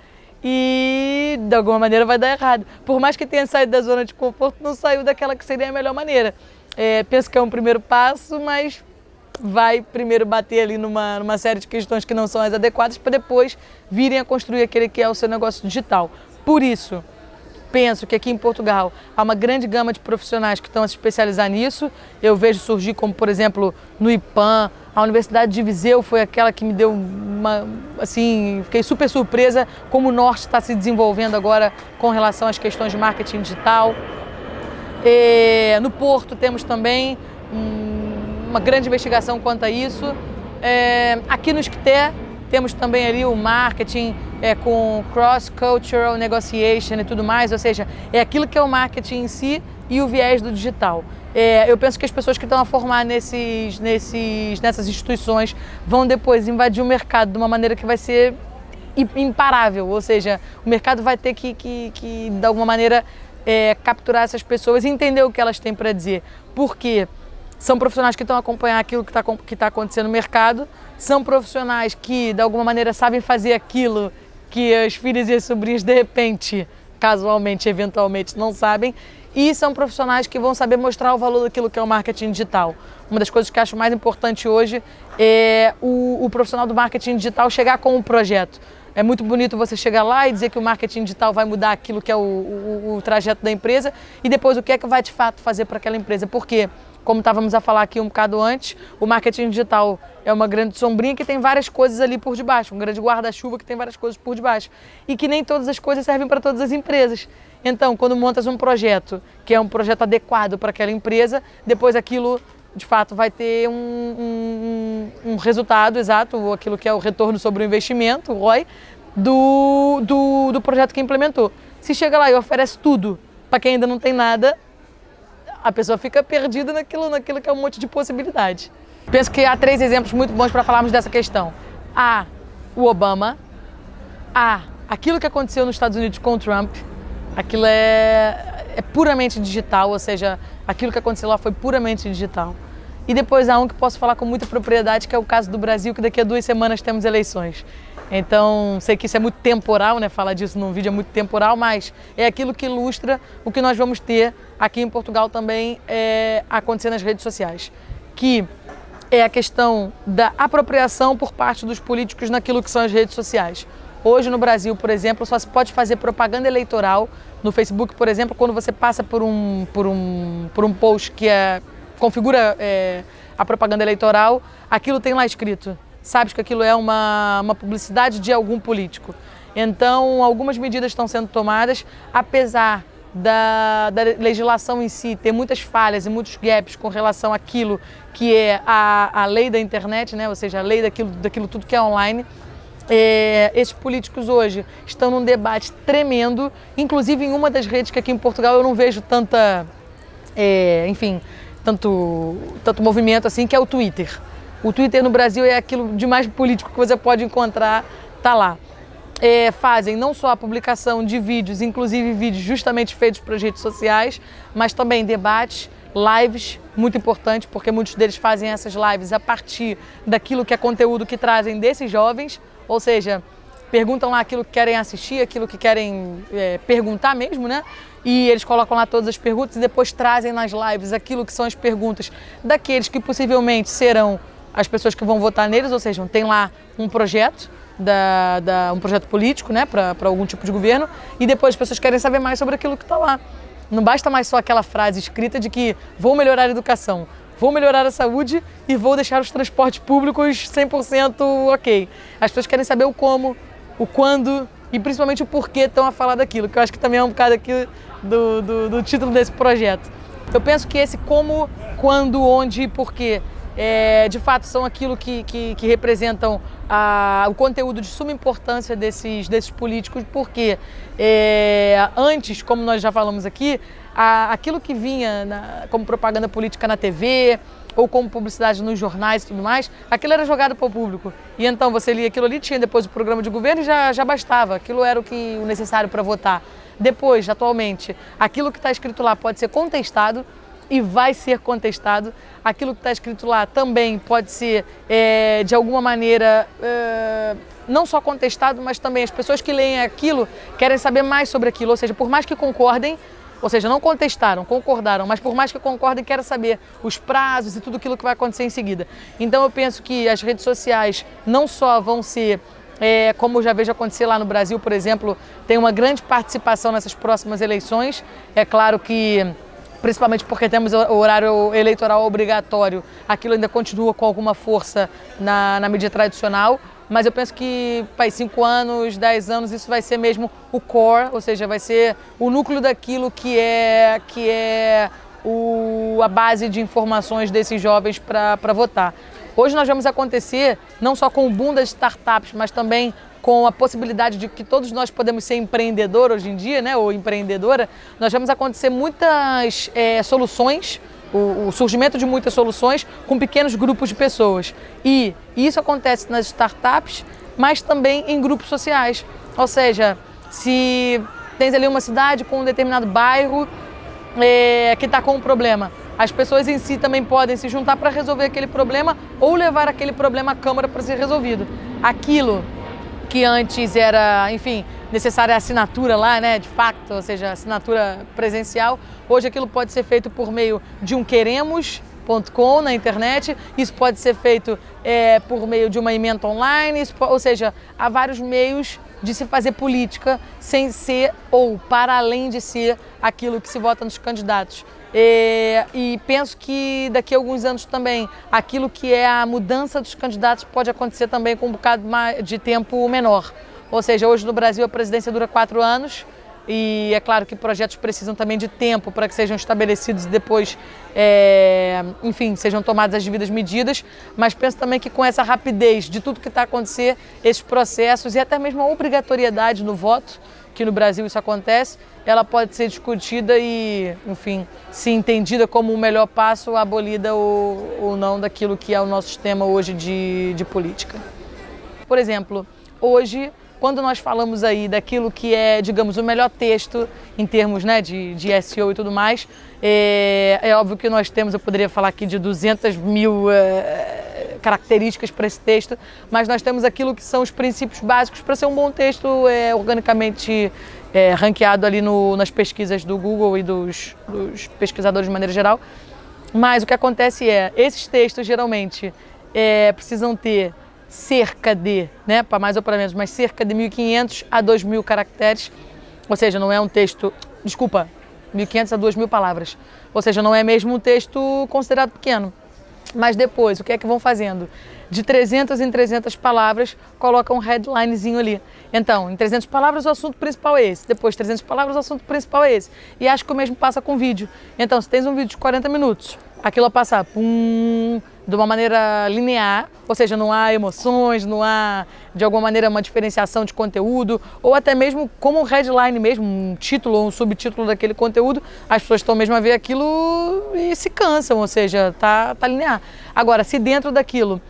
E de alguma maneira vai dar errado. Por mais que tenha saído da zona de conforto, não saiu daquela que seria a melhor maneira. Penso que é um primeiro passo, mas vai primeiro bater ali numa série de questões que não são as adequadas para depois virem a construir aquele que é o seu negócio digital. Por isso, penso que aqui em Portugal há uma grande gama de profissionais que estão a se especializar nisso. Eu vejo surgir como, por exemplo, no IPAM, a Universidade de Viseu foi aquela que me deu fiquei super surpresa como o Norte está se desenvolvendo agora com relação às questões de marketing digital. No Porto temos também uma grande investigação quanto a isso. Aqui no Esquité temos também ali o marketing com cross-cultural negotiation e tudo mais, ou seja, é aquilo que é o marketing em si e o viés do digital. Eu penso que as pessoas que estão a formar nessas instituições vão depois invadir o mercado de uma maneira que vai ser imparável, ou seja, o mercado vai ter que de alguma maneira, capturar essas pessoas e entender o que elas têm para dizer. Por quê? São profissionais que estão a acompanhar aquilo que está acontecendo no mercado, são profissionais que, de alguma maneira, sabem fazer aquilo que as filhas e as sobrinhas, de repente, casualmente, eventualmente, não sabem, e são profissionais que vão saber mostrar o valor daquilo que é o marketing digital. Uma das coisas que eu acho mais importante hoje é o profissional do marketing digital chegar com um projeto. É muito bonito você chegar lá e dizer que o marketing digital vai mudar aquilo que é o trajeto da empresa e depois o que é que vai de fato fazer para aquela empresa. Por quê? Como estávamos a falar aqui um bocado antes, o marketing digital é uma grande sombrinha que tem várias coisas ali por debaixo, um grande guarda-chuva que tem várias coisas por debaixo e que nem todas as coisas servem para todas as empresas. Então, quando montas um projeto que é um projeto adequado para aquela empresa, depois aquilo de fato vai ter um resultado exato, aquilo que é o retorno sobre o investimento, o ROI, do projeto que implementou. Se chega lá e oferece tudo para quem ainda não tem nada, a pessoa fica perdida naquilo que é um monte de possibilidade. Penso que há três exemplos muito bons para falarmos dessa questão. O Obama, Aquilo que aconteceu nos Estados Unidos com o Trump, aquilo é puramente digital, ou seja, aquilo que aconteceu lá foi puramente digital. E depois há um que posso falar com muita propriedade, que é o caso do Brasil, que daqui a 2 semanas temos eleições. Então, sei que isso é muito temporal, né? Falar disso num vídeo é muito temporal, mas é aquilo que ilustra o que nós vamos ter aqui em Portugal também acontecer nas redes sociais, que é a questão da apropriação por parte dos políticos naquilo que são as redes sociais. Hoje no Brasil, por exemplo, só se pode fazer propaganda eleitoral no Facebook, por exemplo, quando você passa por um post que configura a propaganda eleitoral, aquilo tem lá escrito. Sabes que aquilo é uma publicidade de algum político. Então, algumas medidas estão sendo tomadas, apesar da legislação em si ter muitas falhas e muitos gaps com relação àquilo que é a lei da internet, né? Ou seja, a lei daquilo tudo que é online. Esses políticos hoje estão num debate tremendo, inclusive em uma das redes que aqui em Portugal eu não vejo tanto movimento assim, que é o Twitter. O Twitter no Brasil é aquilo de mais político que você pode encontrar, tá lá. Fazem não só a publicação de vídeos, inclusive vídeos justamente feitos para as redes sociais, mas também debates, lives, muito importante, porque muitos deles fazem essas lives a partir daquilo que é conteúdo que trazem desses jovens, ou seja, perguntam lá aquilo que querem assistir, aquilo que querem perguntar mesmo, né? E eles colocam lá todas as perguntas e depois trazem nas lives aquilo que são as perguntas daqueles que possivelmente serão as pessoas que vão votar neles, ou seja, tem lá um projeto, um projeto político, né, para algum tipo de governo, e depois as pessoas querem saber mais sobre aquilo que está lá. Não basta mais só aquela frase escrita de que vou melhorar a educação, vou melhorar a saúde e vou deixar os transportes públicos 100% ok. As pessoas querem saber o como, o quando e principalmente o porquê estão a falar daquilo, que eu acho que também é um bocado aqui do título desse projeto. Eu penso que esse como, quando, onde e porquê de fato são aquilo que representam o conteúdo de suma importância desses políticos, porque antes, como nós já falamos aqui, aquilo que vinha como propaganda política na TV ou como publicidade nos jornais e tudo mais, aquilo era jogado para o público. E então você lia aquilo ali, tinha depois o programa de governo e já bastava, aquilo era o necessário para votar. Depois, atualmente, aquilo que está escrito lá pode ser contestado, e vai ser contestado. Aquilo que está escrito lá também pode ser, de alguma maneira, não só contestado, mas também as pessoas que leem aquilo querem saber mais sobre aquilo, ou seja, por mais que concordem, ou seja, não contestaram, concordaram, mas por mais que concordem, querem saber os prazos e tudo aquilo que vai acontecer em seguida. Então eu penso que as redes sociais não só vão ser, como eu já vejo acontecer lá no Brasil, por exemplo, tem uma grande participação nessas próximas eleições. É claro que, principalmente porque temos o horário eleitoral obrigatório, aquilo ainda continua com alguma força na mídia tradicional, mas eu penso que, 5 anos, 10 anos, isso vai ser mesmo o core, ou seja, vai ser o núcleo daquilo que é a base de informações desses jovens para votar. Hoje nós vamos acontecer, não só com o boom das startups, mas também com a possibilidade de que todos nós podemos ser empreendedor hoje em dia, né, ou empreendedora, nós vamos acontecer muitas soluções, o surgimento de muitas soluções com pequenos grupos de pessoas. E isso acontece nas startups, mas também em grupos sociais. Ou seja, se tens ali uma cidade com um determinado bairro que está com um problema, as pessoas em si também podem se juntar para resolver aquele problema ou levar aquele problema à Câmara para ser resolvido. Aquilo que antes era, enfim, necessária a assinatura lá, né, de facto, ou seja, assinatura presencial. Hoje aquilo pode ser feito por meio de um queremos.com na internet, isso pode ser feito por meio de uma emenda online, ou seja, há vários meios de se fazer política sem ser ou para além de ser aquilo que se vota nos candidatos. E penso que daqui a alguns anos também, aquilo que é a mudança dos candidatos pode acontecer também com um bocado de tempo menor. Ou seja, hoje no Brasil a presidência dura 4 anos e é claro que projetos precisam também de tempo para que sejam estabelecidos e depois, enfim, sejam tomadas as devidas medidas. Mas penso também que com essa rapidez de tudo que está acontecendo, esses processos e até mesmo a obrigatoriedade no voto, que no Brasil isso acontece, ela pode ser discutida e, enfim, se entendida como o melhor passo, abolida ou não daquilo que é o nosso sistema hoje de política. Por exemplo, hoje, Quando nós falamos aí daquilo que é, digamos, o melhor texto em termos, né, de SEO e tudo mais, é óbvio que nós temos, eu poderia falar aqui de 200 mil características para esse texto, mas nós temos aquilo que são os princípios básicos para ser um bom texto organicamente ranqueado ali nas pesquisas do Google e dos pesquisadores de maneira geral. Mas o que acontece é, esses textos geralmente precisam ter cerca de, né, para mais ou para menos, mas cerca de 1.500 a 2.000 caracteres, ou seja, não é um texto, desculpa, 1.500 a 2.000 palavras, ou seja, não é mesmo um texto considerado pequeno. Mas depois, o que é que vão fazendo? De 300 em 300 palavras, colocam um headlinezinho ali. Então, em 300 palavras o assunto principal é esse, depois 300 palavras o assunto principal é esse. E acho que o mesmo passa com vídeo. Então, se tens um vídeo de 40 minutos, aquilo a passar de uma maneira linear, ou seja, não há emoções, não há de alguma maneira uma diferenciação de conteúdo, ou até mesmo como um headline mesmo, um título ou um subtítulo daquele conteúdo, as pessoas estão mesmo a ver aquilo e se cansam, ou seja, tá linear. Agora, se dentro daquilo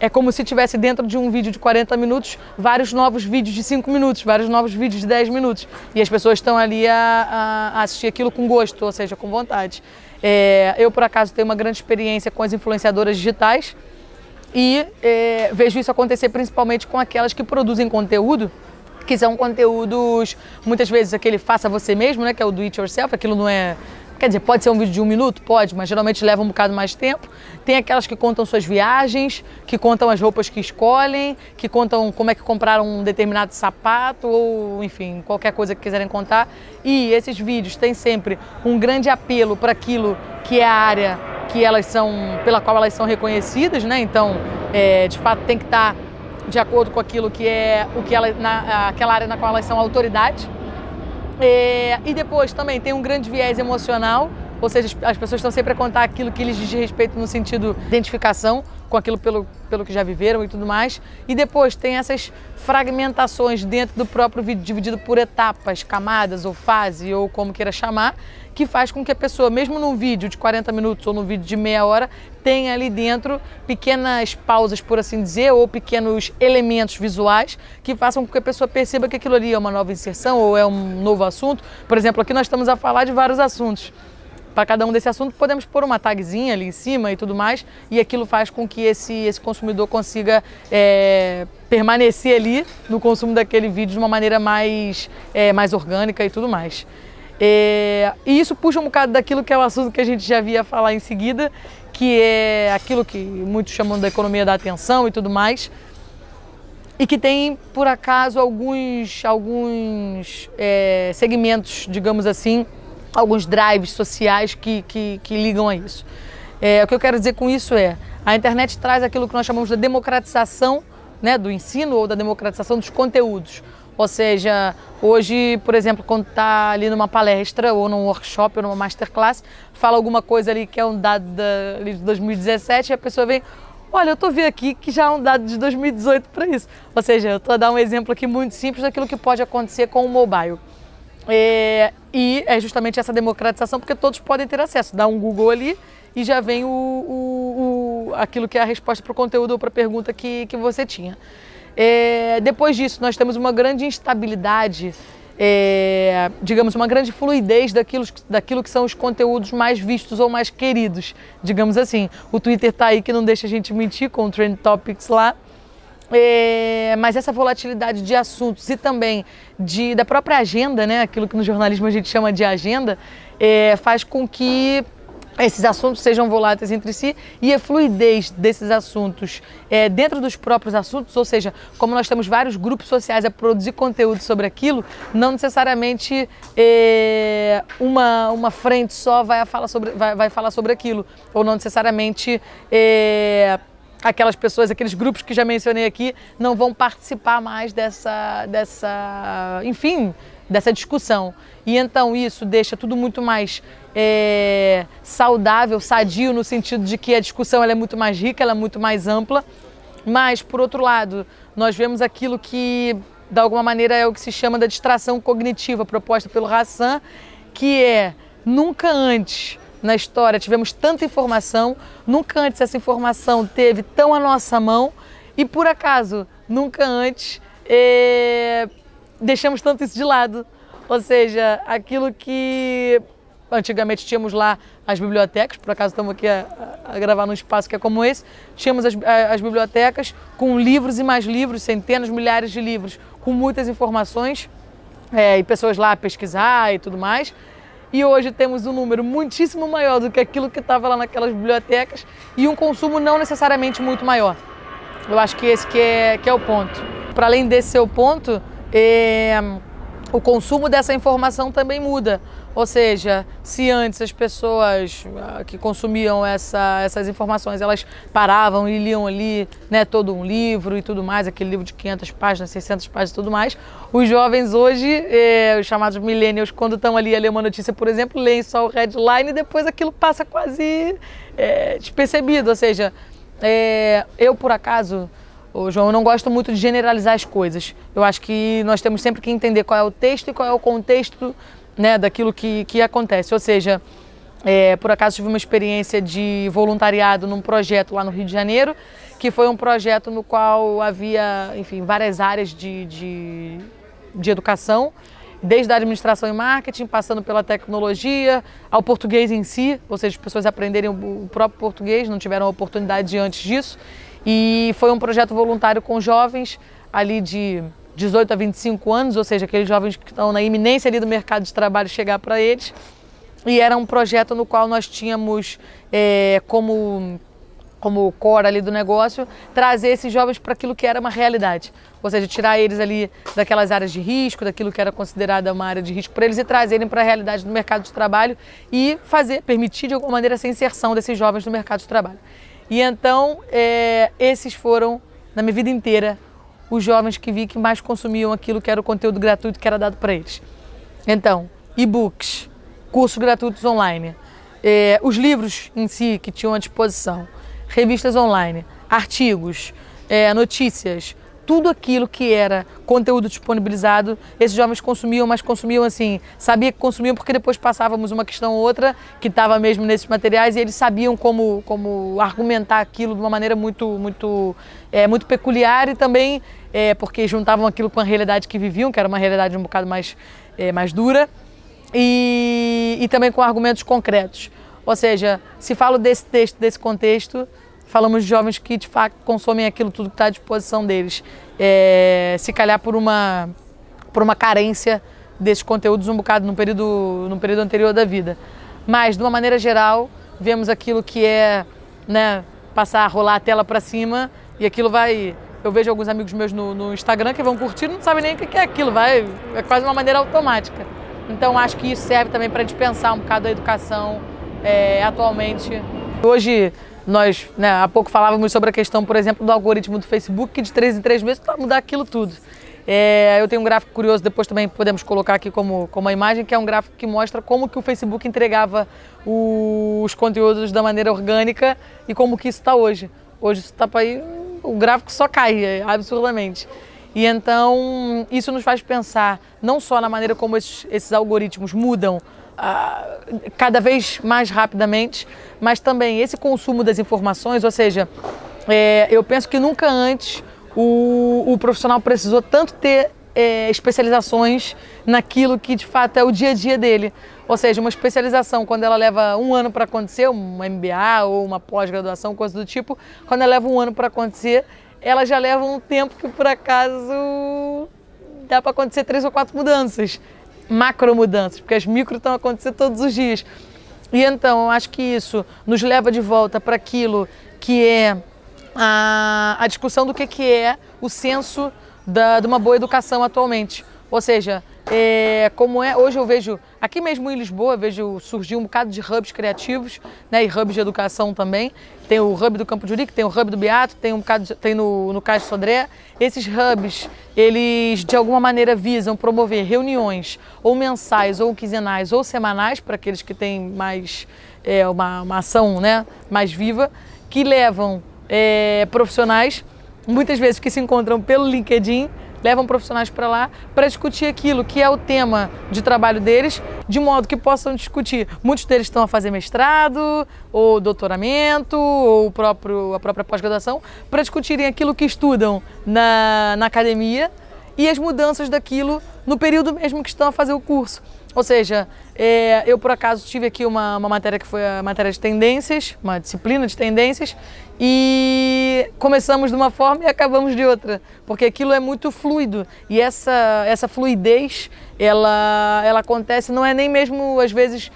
é como se tivesse dentro de um vídeo de 40 minutos, vários novos vídeos de 5 minutos, vários novos vídeos de 10 minutos, e as pessoas estão ali a assistir aquilo com gosto, ou seja, com vontade. Eu, por acaso, tenho uma grande experiência com as influenciadoras digitais e vejo isso acontecer principalmente com aquelas que produzem conteúdo, que são conteúdos, muitas vezes, aquele faça você mesmo, né, que é o do it yourself, aquilo não é... Quer dizer, pode ser um vídeo de 1 minuto? Pode, mas geralmente leva um bocado mais tempo. Tem aquelas que contam suas viagens, que contam as roupas que escolhem, que contam como é que compraram um determinado sapato ou, enfim, qualquer coisa que quiserem contar. E esses vídeos têm sempre um grande apelo para aquilo que é a área que elas são, pela qual elas são reconhecidas, né? Então, de fato, tem que estar de acordo com aquilo que é aquela área na qual elas são autoridade. E depois também tem um grande viés emocional, ou seja, as pessoas estão sempre a contar aquilo que lhes diz respeito no sentido de identificação com aquilo pelo que já viveram e tudo mais. E depois tem essas fragmentações dentro do próprio vídeo, dividido por etapas, camadas ou fase, ou como queira chamar, que faz com que a pessoa, mesmo num vídeo de 40 minutos ou num vídeo de meia hora, tenha ali dentro pequenas pausas, por assim dizer, ou pequenos elementos visuais que façam com que a pessoa perceba que aquilo ali é uma nova inserção ou é um novo assunto. Por exemplo, aqui nós estamos a falar de vários assuntos. Para cada um desse assunto, podemos pôr uma tagzinha ali em cima e tudo mais, e aquilo faz com que esse consumidor consiga permanecer ali no consumo daquele vídeo de uma maneira mais orgânica e tudo mais. E isso puxa um bocado daquilo que é o assunto que a gente já via falar em seguida, que é aquilo que muitos chamam da economia da atenção e tudo mais, e que tem, por acaso, alguns segmentos, digamos assim, alguns drives sociais que ligam a isso. O que eu quero dizer com isso é, a internet traz aquilo que nós chamamos da democratização, né, do ensino ou da democratização dos conteúdos. Ou seja, hoje, por exemplo, quando está ali numa palestra ou num workshop ou numa masterclass, fala alguma coisa ali que é um dado ali de 2017 e a pessoa vem, olha, eu estou vendo aqui que já é um dado de 2018 para isso. Ou seja, eu estou a dar um exemplo aqui muito simples daquilo que pode acontecer com o mobile. E é justamente essa democratização, porque todos podem ter acesso. Dá um Google ali e já vem aquilo que é a resposta para o conteúdo ou para a pergunta que você tinha. Depois disso, nós temos uma grande instabilidade, digamos, uma grande fluidez daquilo que são os conteúdos mais vistos ou mais queridos, digamos assim. O Twitter está aí que não deixa a gente mentir com o Trend Topics lá. Mas essa volatilidade de assuntos e também da própria agenda, né, aquilo que no jornalismo a gente chama de agenda, faz com que esses assuntos sejam voláteis entre si, e a fluidez desses assuntos dentro dos próprios assuntos, ou seja, como nós temos vários grupos sociais a produzir conteúdo sobre aquilo, não necessariamente uma frente só vai falar sobre aquilo, ou não necessariamente... aquelas pessoas, aqueles grupos que já mencionei aqui, não vão participar mais dessa discussão. E então isso deixa tudo muito mais saudável, sadio, no sentido de que a discussão ela é muito mais rica, ela é muito mais ampla. Mas, por outro lado, nós vemos aquilo que, de alguma maneira, é o que se chama da distração cognitiva, proposta pelo Hassan, que é nunca antes... Na história tivemos tanta informação, nunca antes essa informação teve tão à nossa mão e, por acaso, nunca antes deixamos tanto isso de lado. Ou seja, aquilo que antigamente tínhamos lá as bibliotecas, por acaso estamos aqui a gravar num espaço que é como esse, tínhamos as bibliotecas com livros e mais livros, centenas, milhares de livros, com muitas informações e pessoas lá a pesquisar e tudo mais. E hoje temos um número muitíssimo maior do que aquilo que estava lá naquelas bibliotecas e um consumo não necessariamente muito maior. Eu acho que esse que é o ponto. Para além desse seu ponto, o consumo dessa informação também muda. Ou seja, se antes as pessoas que consumiam essas informações, elas paravam e liam ali, né, todo um livro e tudo mais, aquele livro de 500 páginas, 600 páginas e tudo mais, os jovens hoje, os chamados millennials, quando estão ali a ler uma notícia, por exemplo, leem só o headline e depois aquilo passa quase despercebido. Ou seja, eu, por acaso, João, eu não gosto muito de generalizar as coisas. Eu acho que nós temos sempre que entender qual é o texto e qual é o contexto, né, daquilo que acontece. Ou seja, por acaso tive uma experiência de voluntariado num projeto lá no Rio de Janeiro, que foi um projeto no qual havia, enfim, várias áreas de educação, desde a administração e marketing, passando pela tecnologia, ao português em si, ou seja, as pessoas aprenderem o próprio português, não tiveram a oportunidade antes disso. E foi um projeto voluntário com jovens ali de 18 a 25 anos, ou seja, aqueles jovens que estão na iminência ali do mercado de trabalho chegar para eles. E era um projeto no qual nós tínhamos como core ali do negócio, trazer esses jovens para aquilo que era uma realidade. Ou seja, tirar eles ali daquelas áreas de risco, daquilo que era considerada uma área de risco para eles e trazerem para a realidade do mercado de trabalho e permitir de alguma maneira essa inserção desses jovens no mercado de trabalho. E então, esses foram, na minha vida inteira, os jovens que vi que mais consumiam aquilo que era o conteúdo gratuito que era dado para eles. Então, e-books, cursos gratuitos online, os livros em si que tinham à disposição, revistas online, artigos, notícias, tudo aquilo que era conteúdo disponibilizado, esses jovens consumiam, mas consumiam assim, sabia que consumiam porque depois passávamos uma questão ou outra que estava mesmo nesses materiais e eles sabiam como argumentar aquilo de uma maneira muito peculiar e também porque juntavam aquilo com a realidade que viviam, que era uma realidade um bocado mais dura e também com argumentos concretos. Ou seja, se falo desse texto, desse contexto, falamos de jovens que, de fato, consomem aquilo tudo que está à disposição deles. Se calhar por uma carência desses conteúdos um bocado num período anterior da vida. Mas, de uma maneira geral, vemos aquilo que é, né, passar, rolar a tela para cima e aquilo vai... Eu vejo alguns amigos meus no Instagram que vão curtir, não sabem nem o que é aquilo, é quase uma maneira automática. Então, acho que isso serve também para dispensar um bocado a educação atualmente. Hoje... Nós, né, há pouco falávamos sobre a questão, por exemplo, do algoritmo do Facebook, que de 3 em 3 meses vai mudar aquilo tudo. Eu tenho um gráfico curioso, depois também podemos colocar aqui como a imagem, que é um gráfico que mostra como que o Facebook entregava os conteúdos da maneira orgânica e como que isso está hoje. Hoje isso está para aí, o gráfico só cai absurdamente. E então isso nos faz pensar não só na maneira como esses algoritmos mudam cada vez mais rapidamente, mas também esse consumo das informações, ou seja, eu penso que nunca antes o profissional precisou tanto ter especializações naquilo que de fato é o dia a dia dele. Ou seja, uma especialização, quando ela leva um ano para acontecer, uma MBA ou uma pós-graduação, coisa do tipo, quando ela leva um ano para acontecer, ela já leva um tempo que por acaso dá para acontecer 3 ou 4 mudanças. Macro mudanças, porque as micro estão acontecendo todos os dias. E então, eu acho que isso nos leva de volta para aquilo que é a discussão do que é o senso de uma boa educação atualmente. Ou seja, como é, hoje eu vejo, aqui mesmo em Lisboa, eu vejo surgir um bocado de hubs criativos, né, e hubs de educação também. Tem o hub do Campo de Urique, tem o hub do Beato, tem um bocado tem no Cais Sodré. Esses hubs, eles de alguma maneira visam promover reuniões ou mensais, ou quinzenais, ou semanais, para aqueles que têm mais uma ação, né, mais viva, que levam profissionais, muitas vezes que se encontram pelo LinkedIn, levam profissionais para lá para discutir aquilo que é o tema de trabalho deles, de modo que possam discutir. Muitos deles estão a fazer mestrado, ou doutoramento, ou a própria pós-graduação, para discutirem aquilo que estudam na academia e as mudanças daquilo no período mesmo que estão a fazer o curso. Ou seja, eu por acaso tive aqui uma matéria que foi a matéria de tendências, uma disciplina de tendências, e começamos de uma forma e acabamos de outra, porque aquilo é muito fluido, e essa fluidez ela acontece, não é nem mesmo às vezes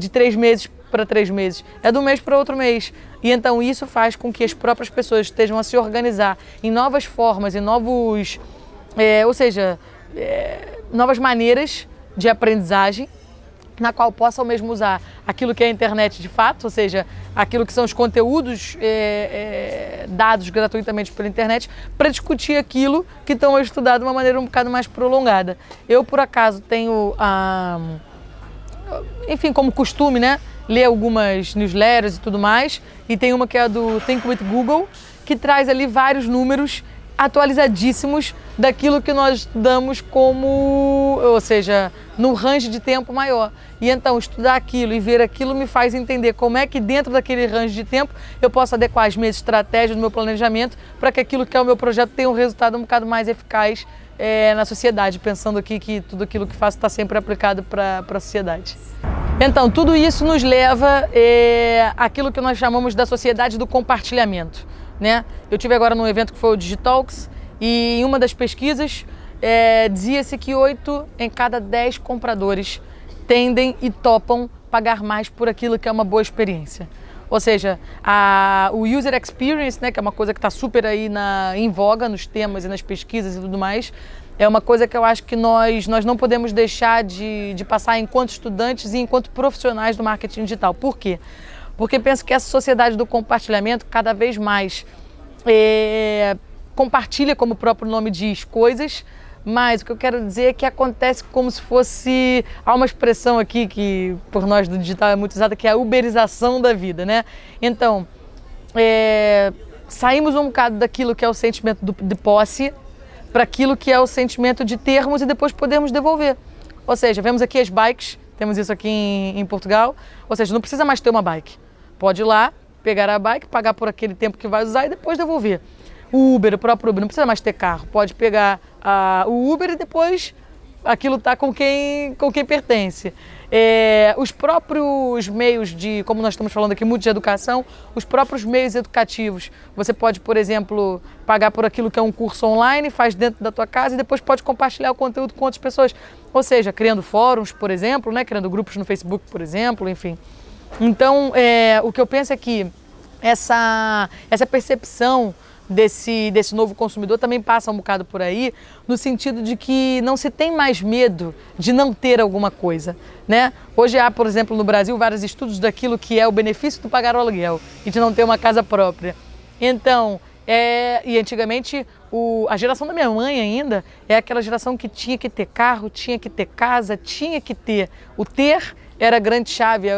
de 3 meses para 3 meses, é do mês para outro mês. E então isso faz com que as próprias pessoas estejam a se organizar em novas formas, em novos, ou seja, novas maneiras de aprendizagem, na qual possam mesmo usar aquilo que é a internet de fato, ou seja, aquilo que são os conteúdos dados gratuitamente pela internet, para discutir aquilo que estão a estudar de uma maneira um bocado mais prolongada. Eu, por acaso, tenho, enfim, como costume, né, ler algumas newsletters e tudo mais, e tem uma que é a do Think with Google, que traz ali vários números atualizadíssimos daquilo que nós estudamos como, ou seja, no range de tempo maior. E então estudar aquilo e ver aquilo me faz entender como é que dentro daquele range de tempo eu posso adequar as minhas estratégias do meu planejamento para que aquilo que é o meu projeto tenha um resultado um bocado mais eficaz na sociedade, pensando aqui que tudo aquilo que faço está sempre aplicado para a sociedade. Então, tudo isso nos leva àquilo que nós chamamos da sociedade do compartilhamento, né? Eu tive agora num evento que foi o Digitalks, e em uma das pesquisas dizia-se que 8 em cada 10 compradores tendem e topam pagar mais por aquilo que é uma boa experiência. Ou seja, o user experience, né, que é uma coisa que está super aí em voga nos temas e nas pesquisas e tudo mais, é uma coisa que eu acho que nós não podemos deixar de passar enquanto estudantes e enquanto profissionais do marketing digital. Por quê? Porque penso que essa sociedade do compartilhamento cada vez mais compartilha, como o próprio nome diz, coisas, mas o que eu quero dizer é que acontece como se fosse... Há uma expressão aqui que por nós do digital é muito usada, que é a uberização da vida, né? Então, saímos um bocado daquilo que é o sentimento de posse para aquilo que é o sentimento de termos e depois podermos devolver. Ou seja, vemos aqui as bikes, temos isso aqui em Portugal, ou seja, não precisa mais ter uma bike. Pode ir lá, pegar a bike, pagar por aquele tempo que vai usar e depois devolver. O Uber, o próprio Uber, não precisa mais ter carro. Pode pegar o Uber e depois aquilo está com quem pertence. Os próprios meios como nós estamos falando aqui muito de educação, os próprios meios educativos. Você pode, por exemplo, pagar por aquilo que é um curso online, faz dentro da tua casa e depois pode compartilhar o conteúdo com outras pessoas. Ou seja, criando fóruns, por exemplo, né? Criando grupos no Facebook, por exemplo, enfim. Então, o que eu penso é que essa percepção desse novo consumidor também passa um bocado por aí, no sentido de que não se tem mais medo de não ter alguma coisa, né? Hoje há, por exemplo, no Brasil, vários estudos daquilo que é o benefício do pagar o aluguel e de não ter uma casa própria. Então, e antigamente, a geração da minha mãe ainda é aquela geração que tinha que ter carro, tinha que ter casa, tinha que ter. O ter era a grande chave,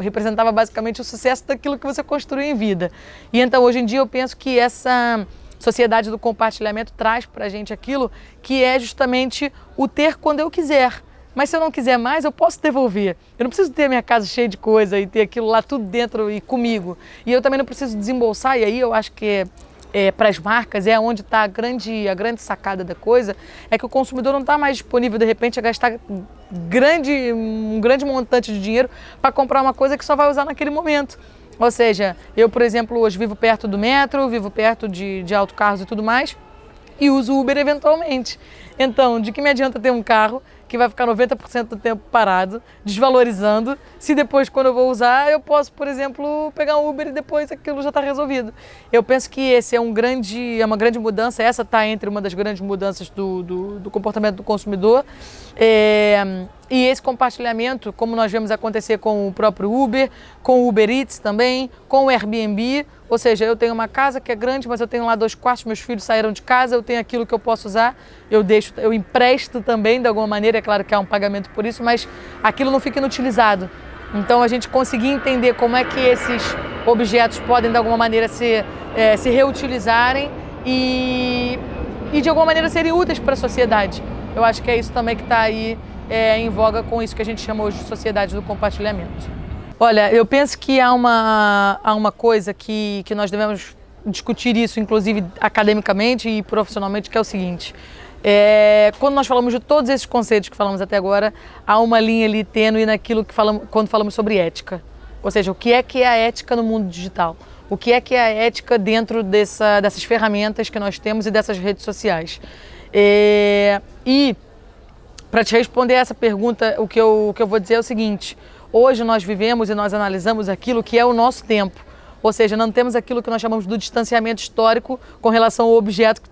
representava basicamente o sucesso daquilo que você construiu em vida. E então, hoje em dia, eu penso que essa sociedade do compartilhamento traz pra gente aquilo que é justamente o ter quando eu quiser. Mas se eu não quiser mais, eu posso devolver. Eu não preciso ter a minha casa cheia de coisa e ter aquilo lá tudo dentro e comigo. E eu também não preciso desembolsar, e aí eu acho que para as marcas é onde está a grande sacada da coisa, é que o consumidor não está mais disponível de repente a gastar um grande montante de dinheiro para comprar uma coisa que só vai usar naquele momento. Ou seja, eu, por exemplo, hoje vivo perto do metro, vivo perto de autocarros e tudo mais, e uso Uber eventualmente. Então, de que me adianta ter um carro que vai ficar 90% do tempo parado, desvalorizando, se depois, quando eu vou usar, eu posso, por exemplo, pegar um Uber e depois aquilo já está resolvido. Eu penso que esse é uma grande mudança, essa está entre uma das grandes mudanças do comportamento do consumidor. E esse compartilhamento, como nós vemos acontecer com o próprio Uber, com o Uber Eats também, com o Airbnb, ou seja, eu tenho uma casa que é grande, mas eu tenho lá 2 quartos, meus filhos saíram de casa, eu tenho aquilo que eu posso usar, eu empresto também de alguma maneira, é claro que há um pagamento por isso, mas aquilo não fica inutilizado. Então a gente conseguir entender como é que esses objetos podem de alguma maneira se reutilizarem e de alguma maneira serem úteis para a sociedade. Eu acho que é isso também que está aí em voga com isso que a gente chama hoje de sociedade do compartilhamento. Olha, eu penso que há uma coisa que nós devemos discutir isso, inclusive academicamente e profissionalmente, que é o seguinte. Quando nós falamos de todos esses conceitos que falamos até agora, há uma linha ali tênue naquilo que falamos quando falamos sobre ética. Ou seja, o que é a ética no mundo digital? O que é a ética dentro dessas ferramentas que nós temos e dessas redes sociais? E para te responder essa pergunta, o que eu vou dizer é o seguinte: hoje nós vivemos e nós analisamos aquilo que é o nosso tempo, ou seja, não temos aquilo que nós chamamos do distanciamento histórico com relação ao objeto que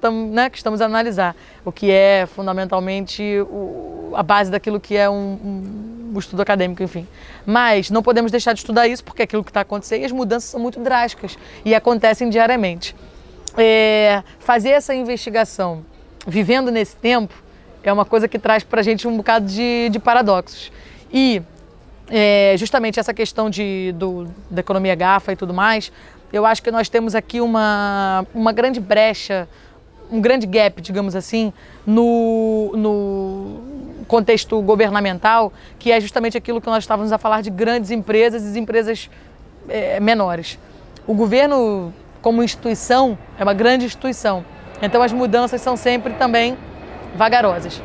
estamos a analisar, o que é fundamentalmente a base daquilo que é um estudo acadêmico, enfim. Mas não podemos deixar de estudar isso, porque aquilo que está acontecendo e as mudanças são muito drásticas e acontecem diariamente. Fazer essa investigação vivendo nesse tempo é uma coisa que traz para a gente um bocado de paradoxos. E justamente essa questão da economia gafa e tudo mais, eu acho que nós temos aqui uma grande brecha, um grande gap, digamos assim, no contexto governamental, que é justamente aquilo que nós estávamos a falar de grandes empresas e empresas menores. O governo, como instituição, é uma grande instituição. Então as mudanças são sempre também vagarosas.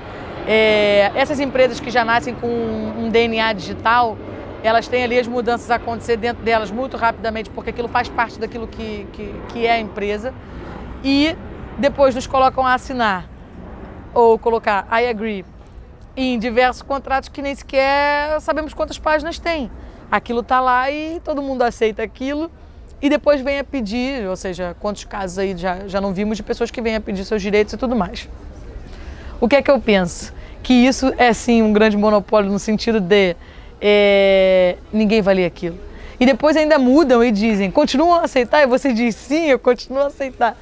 Essas empresas que já nascem com um DNA digital, elas têm ali as mudanças a acontecer dentro delas muito rapidamente, porque aquilo faz parte daquilo que é a empresa. E depois nos colocam a assinar ou colocar I agree em diversos contratos que nem sequer sabemos quantas páginas tem. Aquilo está lá e todo mundo aceita aquilo. E depois vem a pedir, ou seja, quantos casos aí já não vimos de pessoas que vêm a pedir seus direitos e tudo mais. O que é que eu penso? Que isso é sim um grande monopólio no sentido de ninguém vai ler aquilo. E depois ainda mudam e dizem, continuam a aceitar? E você diz, sim, eu continuo a aceitar.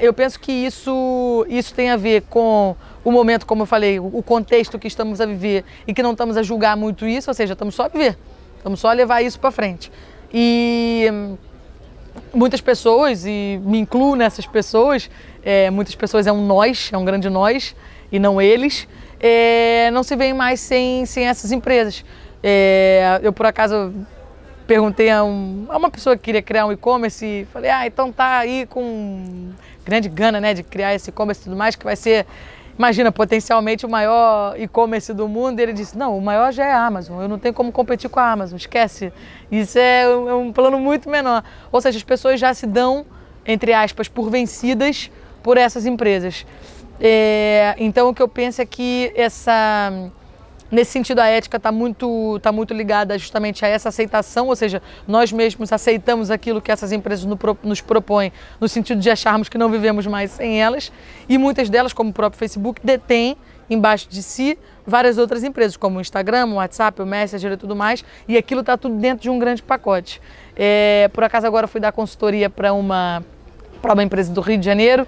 Eu penso que isso tem a ver com o momento, como eu falei, o contexto que estamos a viver e que não estamos a julgar muito isso, ou seja, estamos só a viver, estamos só a levar isso para frente. E muitas pessoas, e me incluo nessas pessoas, muitas pessoas é um nós, é um grande nós, e não eles, não se veem mais sem essas empresas. Eu, por acaso, perguntei a uma pessoa que queria criar um e-commerce e falei, então tá aí com grande gana, né, de criar esse e-commerce e tudo mais, que vai ser, imagina, potencialmente o maior e-commerce do mundo. E ele disse, não, o maior já é a Amazon, eu não tenho como competir com a Amazon, esquece. Isso é um plano muito menor. Ou seja, as pessoas já se dão, entre aspas, por vencidas por essas empresas. Então o que eu penso é que nesse sentido a ética está muito ligada justamente a essa aceitação, ou seja, nós mesmos aceitamos aquilo que essas empresas nos propõem, no sentido de acharmos que não vivemos mais sem elas, e muitas delas, como o próprio Facebook, detém embaixo de si várias outras empresas, como o Instagram, o WhatsApp, o Messenger e tudo mais, e aquilo está tudo dentro de um grande pacote. Por acaso agora eu fui dar consultoria para uma empresa do Rio de Janeiro,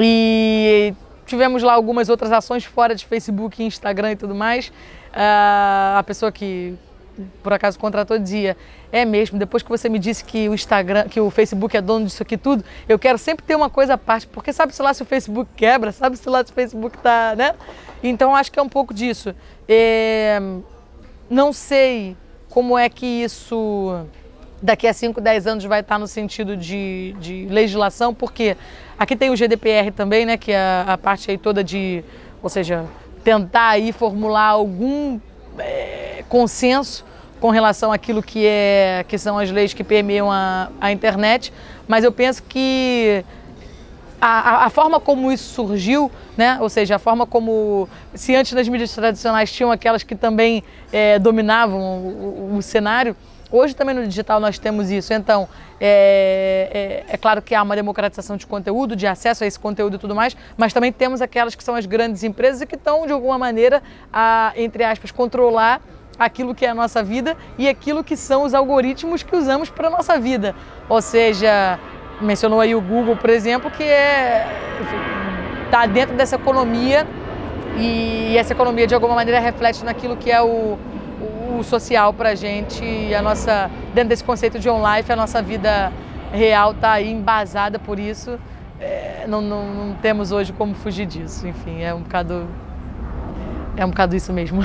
e tivemos lá algumas outras ações fora de Facebook, Instagram e tudo mais. A pessoa que, por acaso, contratou dizia, é mesmo, depois que você me disse que o Facebook é dono disso aqui tudo, eu quero sempre ter uma coisa à parte, porque sabe-se lá se o Facebook quebra, sabe-se lá se o Facebook tá, né? Então, acho que é um pouco disso. Não sei como é que isso daqui a 5, 10 anos vai estar no sentido de legislação, porque aqui tem o GDPR também, né, que é a parte aí toda ou seja, tentar aí formular algum consenso com relação àquilo que são as leis que permeiam a internet, mas eu penso que a forma como isso surgiu, né? Ou seja, a forma como, se antes nas mídias tradicionais tinham aquelas que também dominavam o cenário, hoje também no digital nós temos isso. Então, é claro que há uma democratização de conteúdo, de acesso a esse conteúdo e tudo mais, mas também temos aquelas que são as grandes empresas e que estão, de alguma maneira, a, entre aspas, controlar aquilo que é a nossa vida e aquilo que são os algoritmos que usamos para a nossa vida. Ou seja, mencionou aí o Google, por exemplo, que está dentro dessa economia e essa economia, de alguma maneira, reflete naquilo que é o social para a gente, e a nossa, dentro desse conceito de on-life, a nossa vida real está aí embasada por isso. Não temos hoje como fugir disso, enfim, é um bocado isso mesmo.